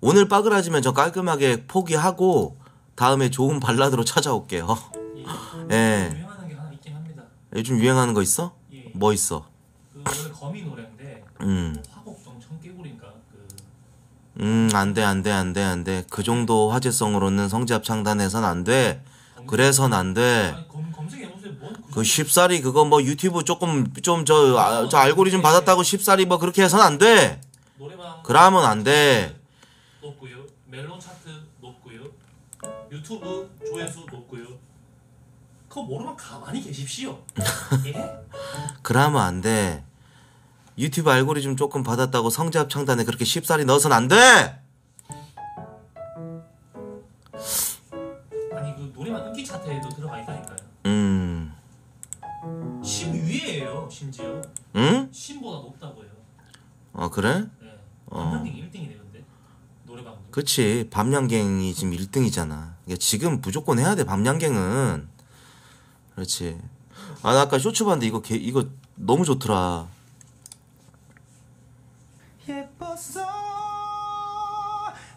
오늘 빠그라지면 저 깔끔하게 포기하고 다음에 좋은 발라드로 찾아올게요. 예. 유행하는 게 하나 있긴 합니다. 요즘 유행하는 거 있어? 예. 뭐 있어? 그 거미 노래인데 화곡동청 깨구리인가 그. 안 돼. 그 정도 화제성으로는 성지합창단에선 안 돼. 그래선 안 돼. 검색해보세요. 그 쉽사리 그거 뭐 유튜브 조금 좀 저 알고리즘 받았다고 쉽사리 뭐 그렇게 해선 안 돼. 그러면 안 돼. 높고요. 멜론 차트 높고요. 유튜브 조회수 높고요. 그거 모르면 가만히 계십시오. 예? 그러면 안 돼. 유튜브 알고리즘 조금 받았다고 성지합창단에 그렇게 쉽사리 넣어서는 안 돼. 아니 그 노래만 인기 차트에도 들어가 있다니까요. 10 위에요 심지어. 응? 10보다 높다고요. 아 그래? 네. 한평균 1등이네요. 그치. 밤양갱이 지금 1등이잖아. 지금 무조건 해야 돼. 밤양갱은. 그렇지. 아, 나 아까 쇼츠 봤는데 이거 너무 좋더라. 예뻤어.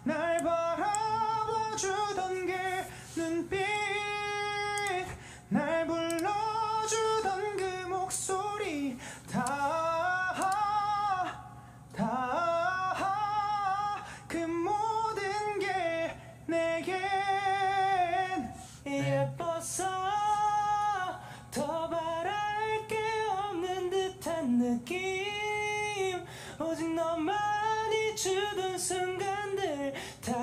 날 바라봐주던 게 눈빛. 날 불러주던 그 목소리 다. 예뻤어. 더 바랄 게 없는 듯한 느낌. 오직 너만이 주던 순간들 다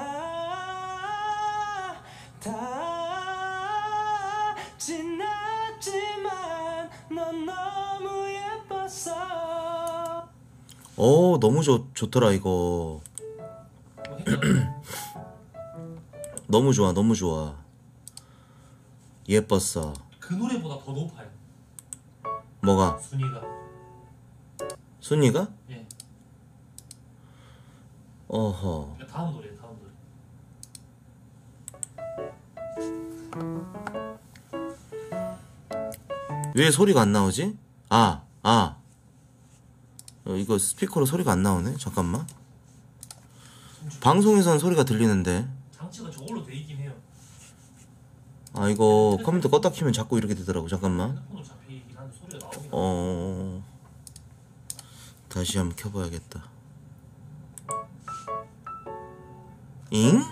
지났지만 넌 너무 예뻤어. 너무 좋더라 이거. 너무 좋아, 너무 좋아. 예뻤어. 그 노래보다 더 높아요. 뭐가? 순위가? 예. 어허. 다음 노래, 다음 노래. 왜 소리가 안 나오지? 이거 스피커로 소리가 안 나오네. 잠깐만. 방송에선 소리가 들리는데. 장치가 저걸로 돼 있긴 해요. 아 이거 컴퓨터 껐다 키면 자꾸 이렇게 되더라고. 잠깐만. 다시 한번 켜봐야겠다. 잉?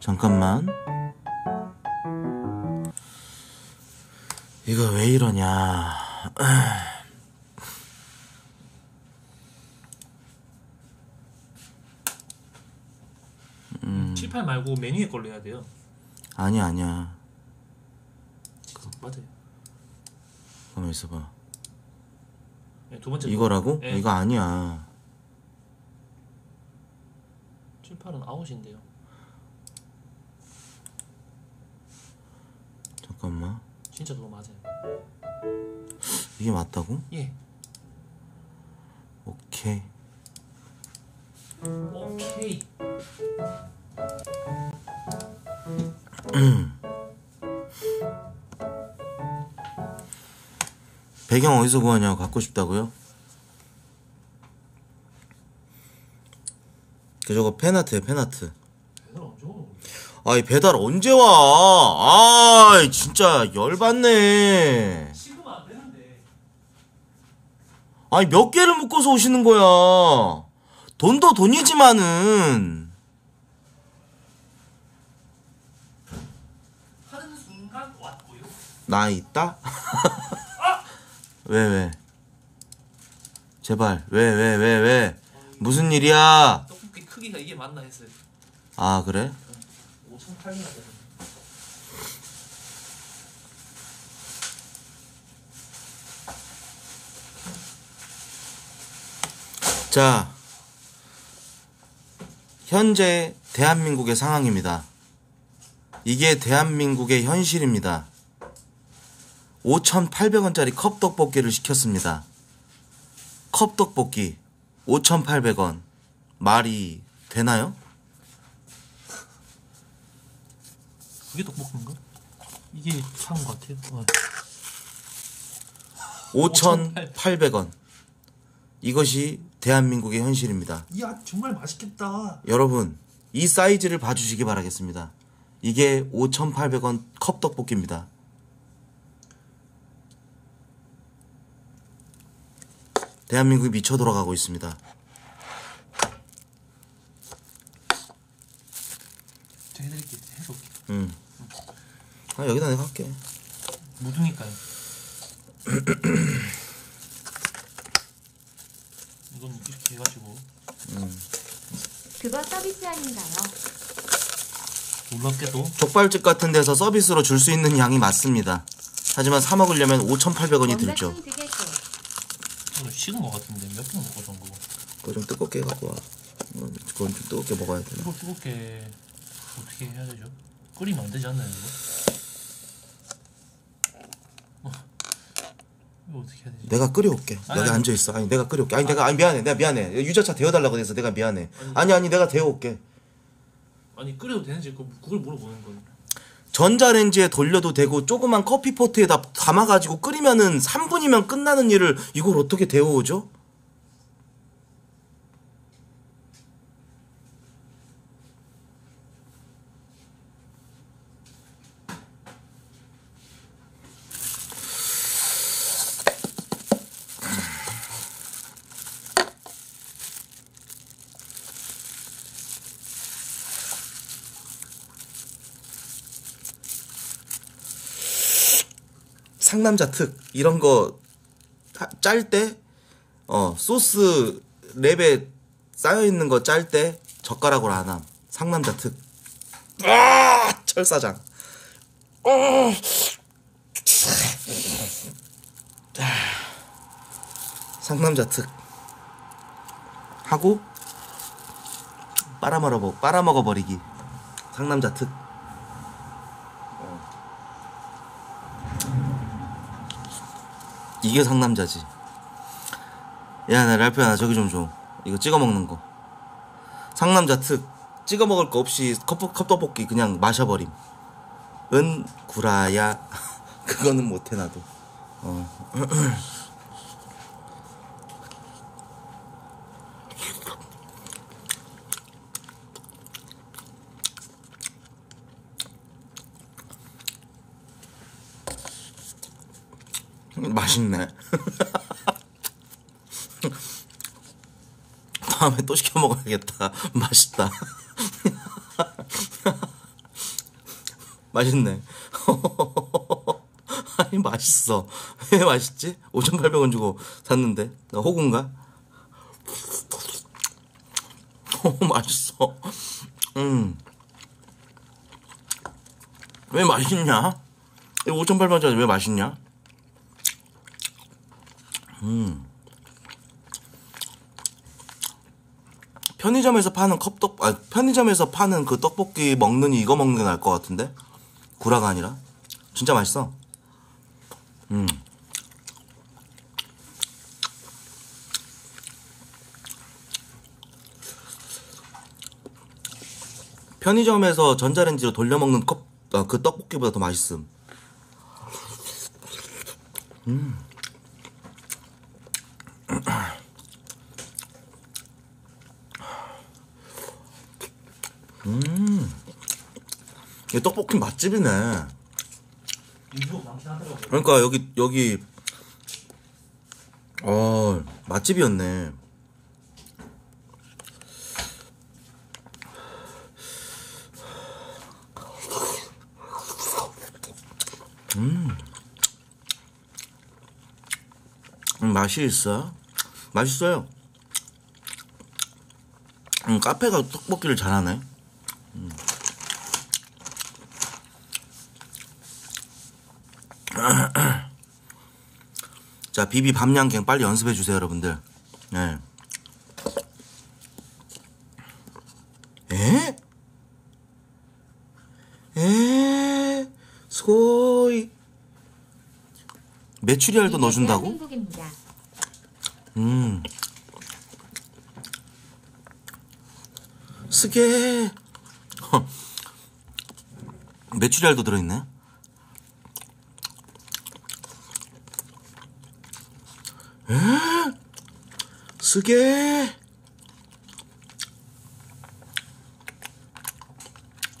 잠깐만. 이거 왜 이러냐. 칠팔 말고 메뉴에 걸로 해야 돼요. 아니야. 맞아요. 가만 있어봐. 네, 두 번째 이거라고? 네. 이거 아니야. 78은 아웃인데요. 잠깐만. 진짜 그거 맞아요. 이게 맞다고? 예. 오케이. 배경 어디서 구하냐고 갖고 싶다고요? 저거 팬아트야 팬아트. 배달 언제 와? 아이 배달 언제 와? 아이 진짜 열받네. 식으면 안 되는데. 아니 몇 개를 묶어서 오시는 거야. 돈도 돈이지만은. 하는 순간 왔고요. 나 있다? 아! 왜? 제발 왜? 무슨 일이야? 떡볶이 크기가 이게 맞나 했어요. 아 그래? 5,800원. 자, 현재 대한민국의 상황입니다. 이게 대한민국의 현실입니다. 5,800원짜리 컵떡볶이를 시켰습니다. 컵떡볶이 5,800원 말이 되나요? 그게 떡볶인가? 이게 산 것 같아요. 5,800원 이것이 대한민국의 현실입니다. 이야 정말 맛있겠다. 여러분 이 사이즈를 봐주시기 바라겠습니다. 이게 5,800원 컵떡볶이입니다. 대한민국이 미쳐 돌아가고 있습니다. 제가 해드릴게요. 해볼게요. 아, 여기다 내가 할게. 무드니까요. 이건 이렇게 해가지고. 그거 서비스 아닌가요? 놀랍게도 족발집 같은 데서 서비스로 줄 수 있는 양이 맞습니다. 하지만 사 먹으려면 5,800원이 들죠. 식은 것 같은데 몇 번 먹어서 그거. 그거 좀 뜨겁게 갖고 와. 그건 좀 뜨겁게 먹어야 돼. 이거 뜨겁게 어떻게 해야 되죠? 끓이면 안 되지 않나요 이거? 이거 어떻게 해야 되지? 내가 끓여올게. 여기 앉아 있어. 아니 내가 끓여올게. 아니 내가 미안해. 내가 미안해. 유자차 데워달라고 해서 내가 미안해. 아니 내가 데워올게. 아니 끓여도 되는지 그걸 물어보는 거예요. 전자레인지에 돌려도 되고 조그만 커피포트에다 담아가지고 끓이면은 3분이면 끝나는 일을 이걸 어떻게 데워오죠? 상남자 특 이런 거 짤 때 소스 랩에 쌓여 있는 거 짤 때 젓가락으로 안 함. 상남자 특. 아! 철사장. 상남자 특. 하고 빨아먹어 버리기. 상남자 특. 이게 상남자지. 야, 나 랄프야, 나 저기 좀 줘. 이거 찍어 먹는 거. 상남자 특. 찍어 먹을 거 없이 컵떡볶이 그냥 마셔버림. 은, 구라야. 그거는 못해, 나도. 맛있네. 다음에 또 시켜 먹어야겠다. 맛있다. 맛있네. 아니 맛있어. 왜 맛있지? 5,800원 주고 샀는데. 나 호구인가? 맛있어. 왜 맛있냐? 5,800원짜리 왜 맛있냐? 편의점에서 파는 편의점에서 파는 그 떡볶이 먹느니 이거 먹는 게 나을 것 같은데? 구라가 아니라? 진짜 맛있어. 편의점에서 전자레인지로 돌려 먹는 그 떡볶이보다 더 맛있음. 이 떡볶이 맛집이네. 그러니까 여기 맛집이었네. 맛이 있어? 맛있어요. 카페가 떡볶이를 잘하네. 자, 비비 밤양갱 빨리 연습해주세요, 여러분들. 네. 소이. 메추리알도 넣어준다고? 쓰게. 메추리알도 들어있네. 쓰게.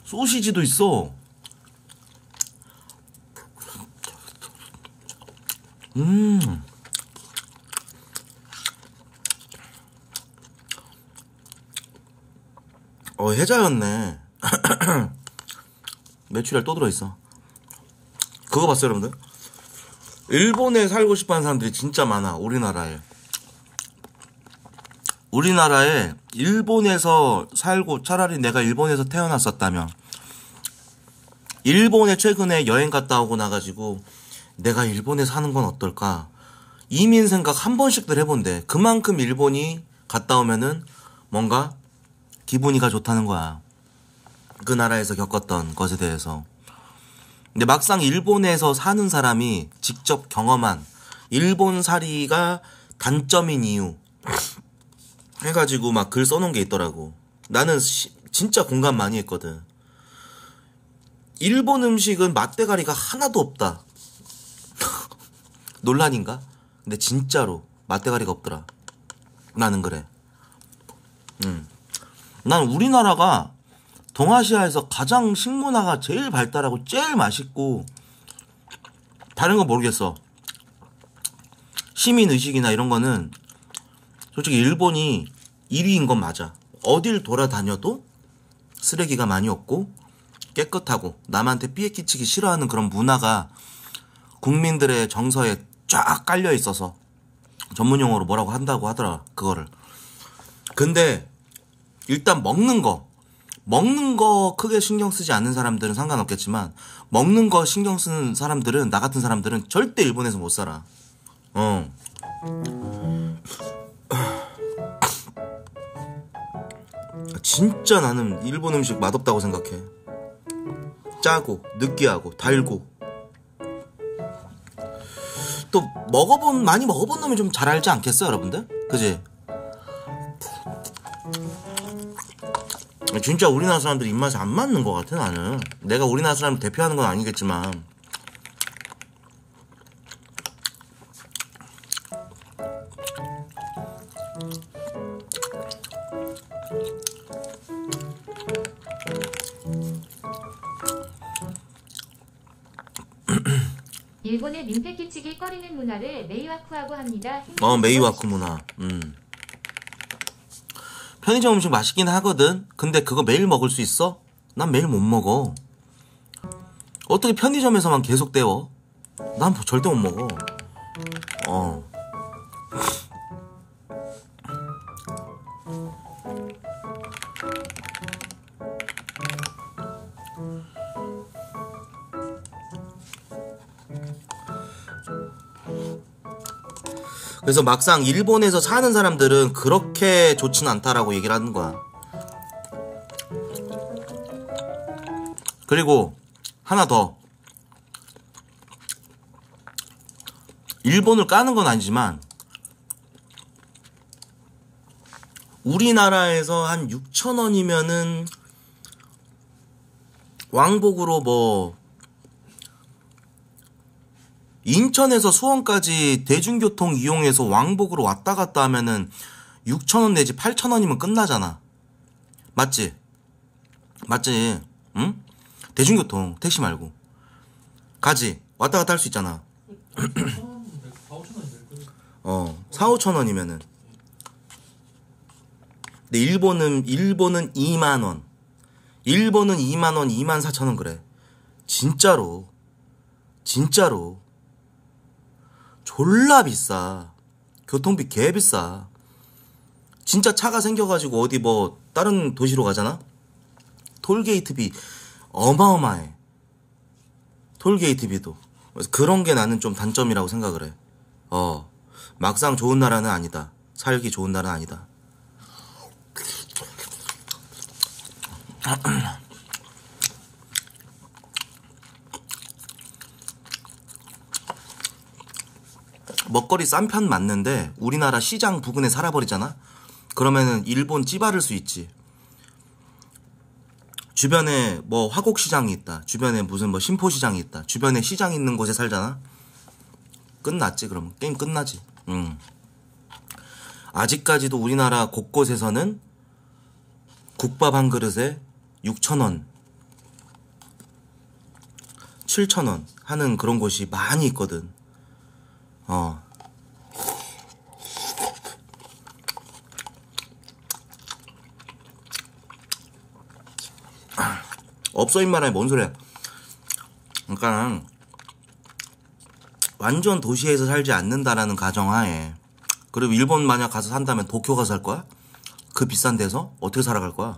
소시지도 있어. 해자였네. 메추리알 또 들어있어. 그거 봤어요, 여러분들? 일본에 살고 싶어하는 사람들이 진짜 많아. 우리나라에 일본에서 살고, 차라리 내가 일본에서 태어났었다면, 일본에 최근에 여행 갔다 오고 나가지고 내가 일본에 사는 건 어떨까, 이민 생각 한 번씩들 해본대. 그만큼 일본이 갔다 오면은 뭔가 기분이가 좋다는 거야, 그 나라에서 겪었던 것에 대해서. 근데 막상 일본에서 사는 사람이 직접 경험한 일본살이가 단점인 이유 해가지고 막 글 써놓은 게 있더라고. 나는 진짜 공감 많이 했거든. 일본 음식은 맛대가리가 하나도 없다. 논란인가? 근데 진짜로 맛대가리가 없더라. 나는 그래. 난 우리나라가 동아시아에서 가장 식문화가 제일 발달하고 제일 맛있고, 다른 건 모르겠어. 시민의식이나 이런 거는 솔직히 일본이 1위인 건 맞아. 어딜 돌아다녀도 쓰레기가 많이 없고 깨끗하고 남한테 피해 끼치기 싫어하는 그런 문화가 국민들의 정서에 쫙 깔려 있어서, 전문용어로 뭐라고 한다고 하더라, 그거를. 근데 일단 먹는 거 크게 신경 쓰지 않는 사람들은 상관없겠지만, 먹는 거 신경 쓰는 사람들은, 나 같은 사람들은 절대 일본에서 못 살아. 진짜 나는 일본 음식 맛없다고 생각해. 짜고 느끼하고 달고. 또 많이 먹어본 놈이 좀 잘 알지 않겠어요, 여러분들? 그지? 진짜 우리나라 사람들 입맛에 안 맞는 것 같아, 나는. 내가 우리나라 사람을 대표하는 건 아니겠지만. 일본의 민폐 끼치기 꺼리는 문화를 메이와쿠하고 합니다. 메이와쿠 문화. 편의점 음식 맛있긴 하거든. 근데 그거 매일 먹을 수 있어? 난 매일 못 먹어. 어떻게 편의점에서만 계속 때워? 난 절대 못 먹어. 그래서 막상 일본에서 사는 사람들은 그렇게 좋진 않다라고 얘기를 하는 거야. 그리고 하나 더, 일본을 까는 건 아니지만 우리나라에서 한 6,000원이면은 왕복으로 뭐 인천에서 수원까지 대중교통 이용해서 왕복으로 왔다 갔다 하면은 6,000원 내지 8,000원이면 끝나잖아. 맞지? 맞지? 응? 대중교통, 택시 말고. 가지. 왔다 갔다 할 수 있잖아. 4, 5천원이면은. 근데 일본은 2만원. 일본은 2만원, 2만 4천원 그래. 진짜로. 진짜로. 졸라 비싸. 교통비 개 비싸. 진짜 차가 생겨가지고 어디 뭐 다른 도시로 가잖아? 톨게이트비 어마어마해. 톨게이트비도. 그래서 그런 게 나는 좀 단점이라고 생각을 해. 막상 좋은 나라는 아니다. 살기 좋은 나라는 아니다. 먹거리 싼 편 맞는데 우리나라 시장 부근에 살아버리잖아? 그러면은 일본 찌바를 수 있지. 주변에 뭐 화곡시장이 있다. 주변에 무슨 뭐 신포시장이 있다. 주변에 시장 있는 곳에 살잖아? 끝났지. 그러면 게임 끝나지. 아직까지도 우리나라 곳곳에서는 국밥 한 그릇에 6,000원 7,000원 하는 그런 곳이 많이 있거든. 없어 임마라. 뭔 소리야. 그러니까 완전 도시에서 살지 않는다라는 가정하에, 그리고 일본 만약 가서 산다면 도쿄 가서 살 거야? 그 비싼 데서? 어떻게 살아갈 거야?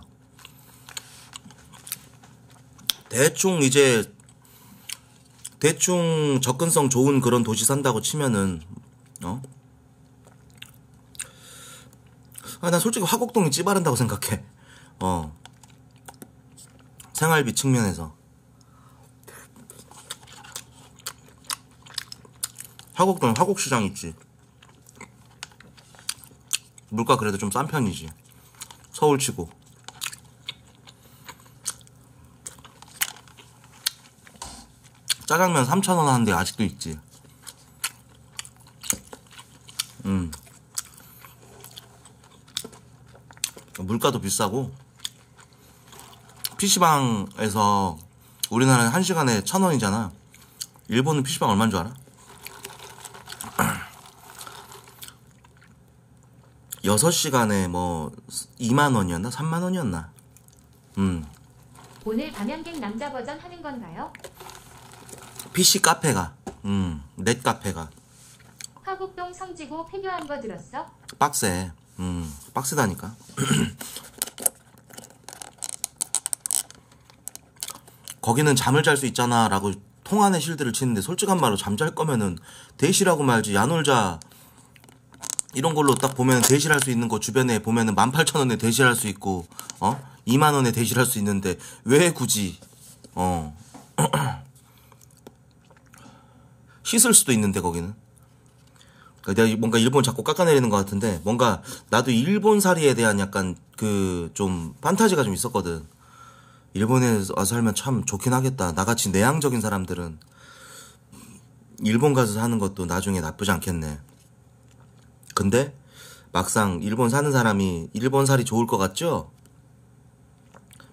대충 접근성 좋은 그런 도시 산다고 치면은 난 솔직히 화곡동이 찌바른다고 생각해. 생활비 측면에서 화곡동 화곡시장 있지. 물가 그래도 좀 싼 편이지, 서울치고. 짜장면 3,000원 하는데 아직도 있지. 물가도 비싸고. PC방에서 우리나라는 1시간에 1,000원이잖아. 일본은 PC방 얼마인 줄 알아? 6시간에 뭐 2만원이었나? 3만원이었나? 오늘 밤양갱 남자 버전 하는 건가요? PC 카페가. 넷 카페가. 화곡동 성지고 폐교한 거 들었어? 빡세. 빡세다니까. 거기는 잠을 잘 수 있잖아 라고 통안의 실드를 치는데, 솔직한 말로 잠잘 거면은 대시라고 말지. 야놀자 이런 걸로 딱 보면 대시할 수 있는 거 주변에 보면은 18,000원에 대시할 수 있고 2만원에 대시할 수 있는데 왜 굳이 씻을 수도 있는데 거기는. 내가 뭔가 일본 자꾸 깎아내리는 것 같은데, 뭔가 나도 일본살이에 대한 약간 그 좀 판타지가 좀 있었거든. 일본에 와서 살면 참 좋긴 하겠다. 나같이 내향적인 사람들은 일본 가서 사는 것도 나중에 나쁘지 않겠네. 근데 막상 일본 사는 사람이 일본살이 좋을 것 같죠?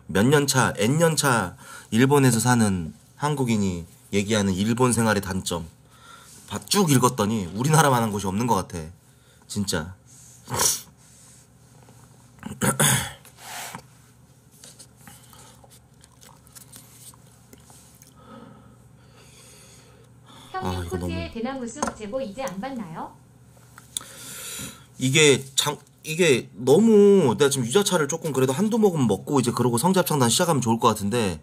몇 년차, N년차 일본에서 사는 한국인이 얘기하는 일본 생활의 단점 쭉 읽었더니 우리나라만한 곳이 없는 것 같아. 진짜. 형님 코트에 너무... 대나무숲 제보 이제 안 받나요? 이게 너무, 내가 지금 유자차를 조금 그래도 한두 모금 먹고 이제 그러고 성잡창단 시작하면 좋을 것 같은데,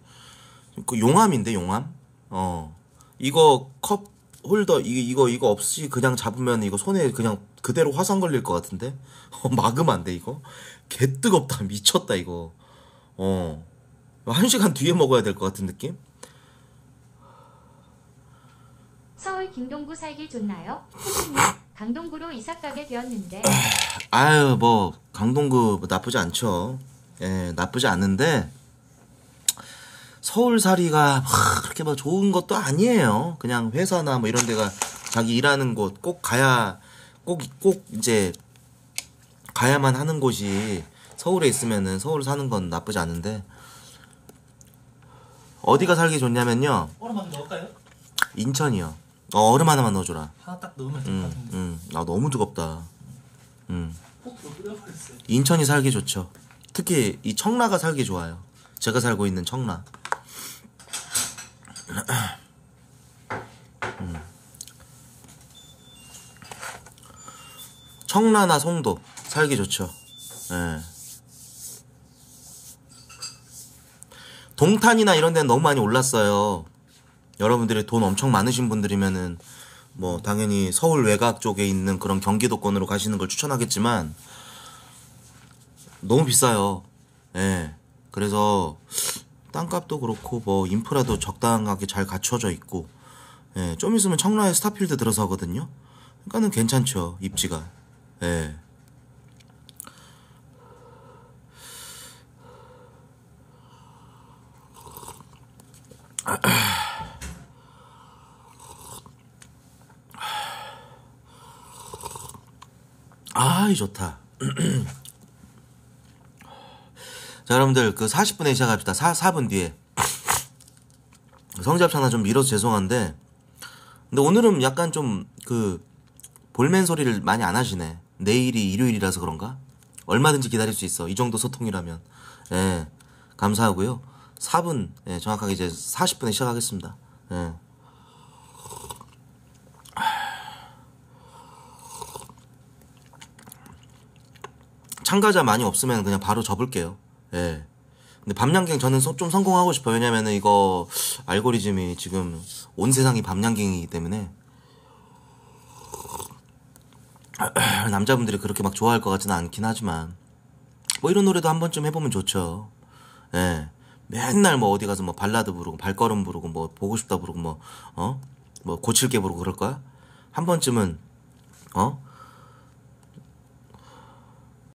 그 용암인데 용암? 이거 컵 홀더 이거 없이 그냥 잡으면 이거 손에 그냥 그대로 화상 걸릴 것 같은데. 막으면 안 돼 이거. 개 뜨겁다. 미쳤다 이거. 1시간 뒤에 먹어야 될 것 같은 느낌? 서울 김동구 살기 좋나요? 코치님 강동구로 이사가게 되었는데. 아유 뭐 강동구 나쁘지 않죠. 예, 나쁘지 않은데 서울살이가 막 그렇게 막 좋은 것도 아니에요. 그냥 회사나 뭐 이런 데가 자기 일하는 곳 꼭 이제 가야만 하는 곳이 서울에 있으면은 서울 사는 건 나쁘지 않은데, 어디가 살기 좋냐면요. 얼음 하나 넣을까요? 인천이요. 얼음 하나만 넣어줘라. 하나 딱 넣으면 될 것 같은데. 아 너무 뜨겁다. 인천이 살기 좋죠. 특히 이 청라가 살기 좋아요. 제가 살고 있는 청라. 청라나 송도 살기 좋죠. 예. 동탄이나 이런 데는 너무 많이 올랐어요. 여러분들이 돈 엄청 많으신 분들이면은 뭐 당연히 서울 외곽 쪽에 있는 그런 경기도권으로 가시는 걸 추천하겠지만 너무 비싸요. 예. 그래서 땅값도 그렇고 뭐 인프라도 적당하게 잘 갖춰져 있고, 예. 좀 있으면 청라에 스타필드 들어서거든요. 그러니까는 괜찮죠, 입지가. 예. 아이 좋다. 자 여러분들 그 40분에 시작합시다. 4분 뒤에 성지합 하나 좀 밀어서 죄송한데, 근데 오늘은 약간 좀 그 볼멘 소리를 많이 안 하시네. 내일이 일요일이라서 그런가? 얼마든지 기다릴 수 있어. 이 정도 소통이라면. 예, 감사하고요. 4분, 예, 정확하게 이제 40분에 시작하겠습니다. 예. 참가자 많이 없으면 그냥 바로 접을게요. 예. 근데 밤양갱 저는 좀 성공하고 싶어요. 왜냐면은 이거 알고리즘이 지금 온 세상이 밤양갱이기 때문에. 남자분들이 그렇게 막 좋아할 것 같지는 않긴 하지만 뭐 이런 노래도 한 번쯤 해보면 좋죠. 예. 맨날 뭐 어디 가서 뭐 발라드 부르고 발걸음 부르고 뭐 보고 싶다 부르고 뭐 고칠게 부르고 그럴 거야? 한 번쯤은